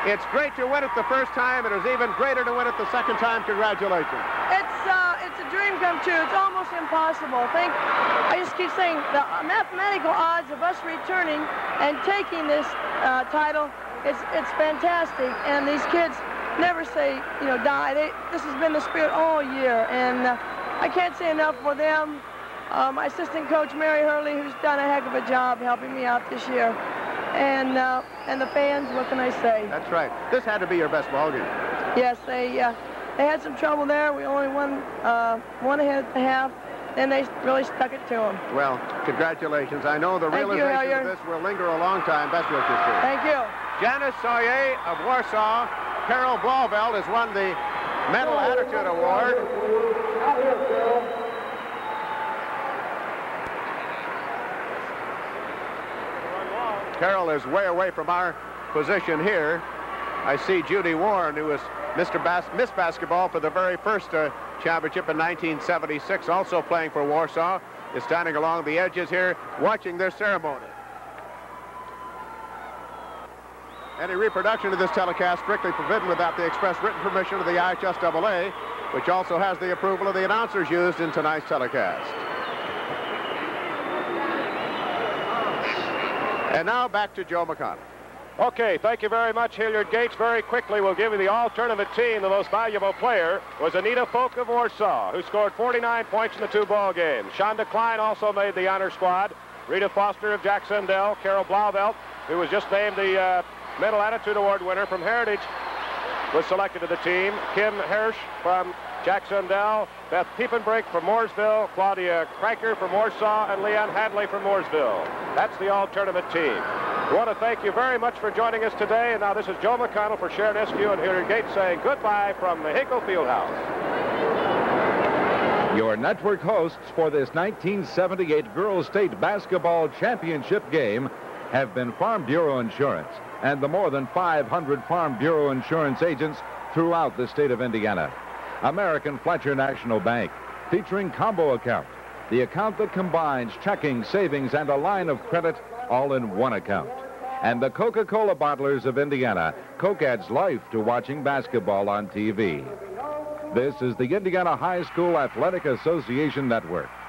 it's great to win it the first time. It is even greater to win it the second time. Congratulations. It's uh, it's a dream come true. It's almost impossible. Think, I just keep saying the mathematical odds of us returning and taking this uh, title. It's it's fantastic, and these kids never say you know die. They, this has been the spirit all year, and uh, I can't say enough for them. Uh, my assistant coach Mary Hurley, who's done a heck of a job helping me out this year. And uh, and the fans, what can I say? That's right. This had to be your best ball game. Yes, they uh, they had some trouble there. We only won uh, one ahead and a half, and they really stuck it to them. Well, congratulations. I know the Thank realization you, of this will linger a long time. Best wishes to you. Thank you. Janice Soyer of Warsaw, Carol Blauvelt has won the Mental Attitude Award. Out here, Carol. Carol is way away from our position here. I see Judy Warren, who was Mister Bas Miss Basketball for the very first uh, championship in nineteen seventy-six, also playing for Warsaw, is standing along the edges here, watching their ceremony. Any reproduction of this telecast strictly forbidden without the express written permission of the I H S A A, which also has the approval of the announcers used in tonight's telecast. And now back to Joe McConnell. Okay, thank you very much, Hilliard Gates. Very quickly, we'll give you the all-tournament team. The most valuable player was Anita Folk of Warsaw, who scored forty-nine points in the two ball games. Chanda Kline also made the honor squad. Rita Foster of Jac-Cen-Del, Carol Blauvelt, who was just named the uh, Medal Attitude Award winner from Heritage, was selected to the team. Kim Hermish from Jac-Cen-Del, Beth Piepenbrink from Mooresville, Claudia Kreiker from Warsaw, and Leon Hadley from Mooresville. That's the all-tournament team. We want to thank you very much for joining us today. And now this is Joe McConnell for Sharon Eskew and Hilliard Gates saying goodbye from the Hinkle Fieldhouse. Your network hosts for this nineteen seventy-eight Girls State Basketball Championship game have been Farm Bureau Insurance and the more than five hundred Farm Bureau Insurance agents throughout the state of Indiana. American Fletcher National Bank, featuring Combo Account, the account that combines checking, savings, and a line of credit all in one account. And the Coca-Cola Bottlers of Indiana. Coke adds life to watching basketball on T V. This is the Indiana High School Athletic Association Network.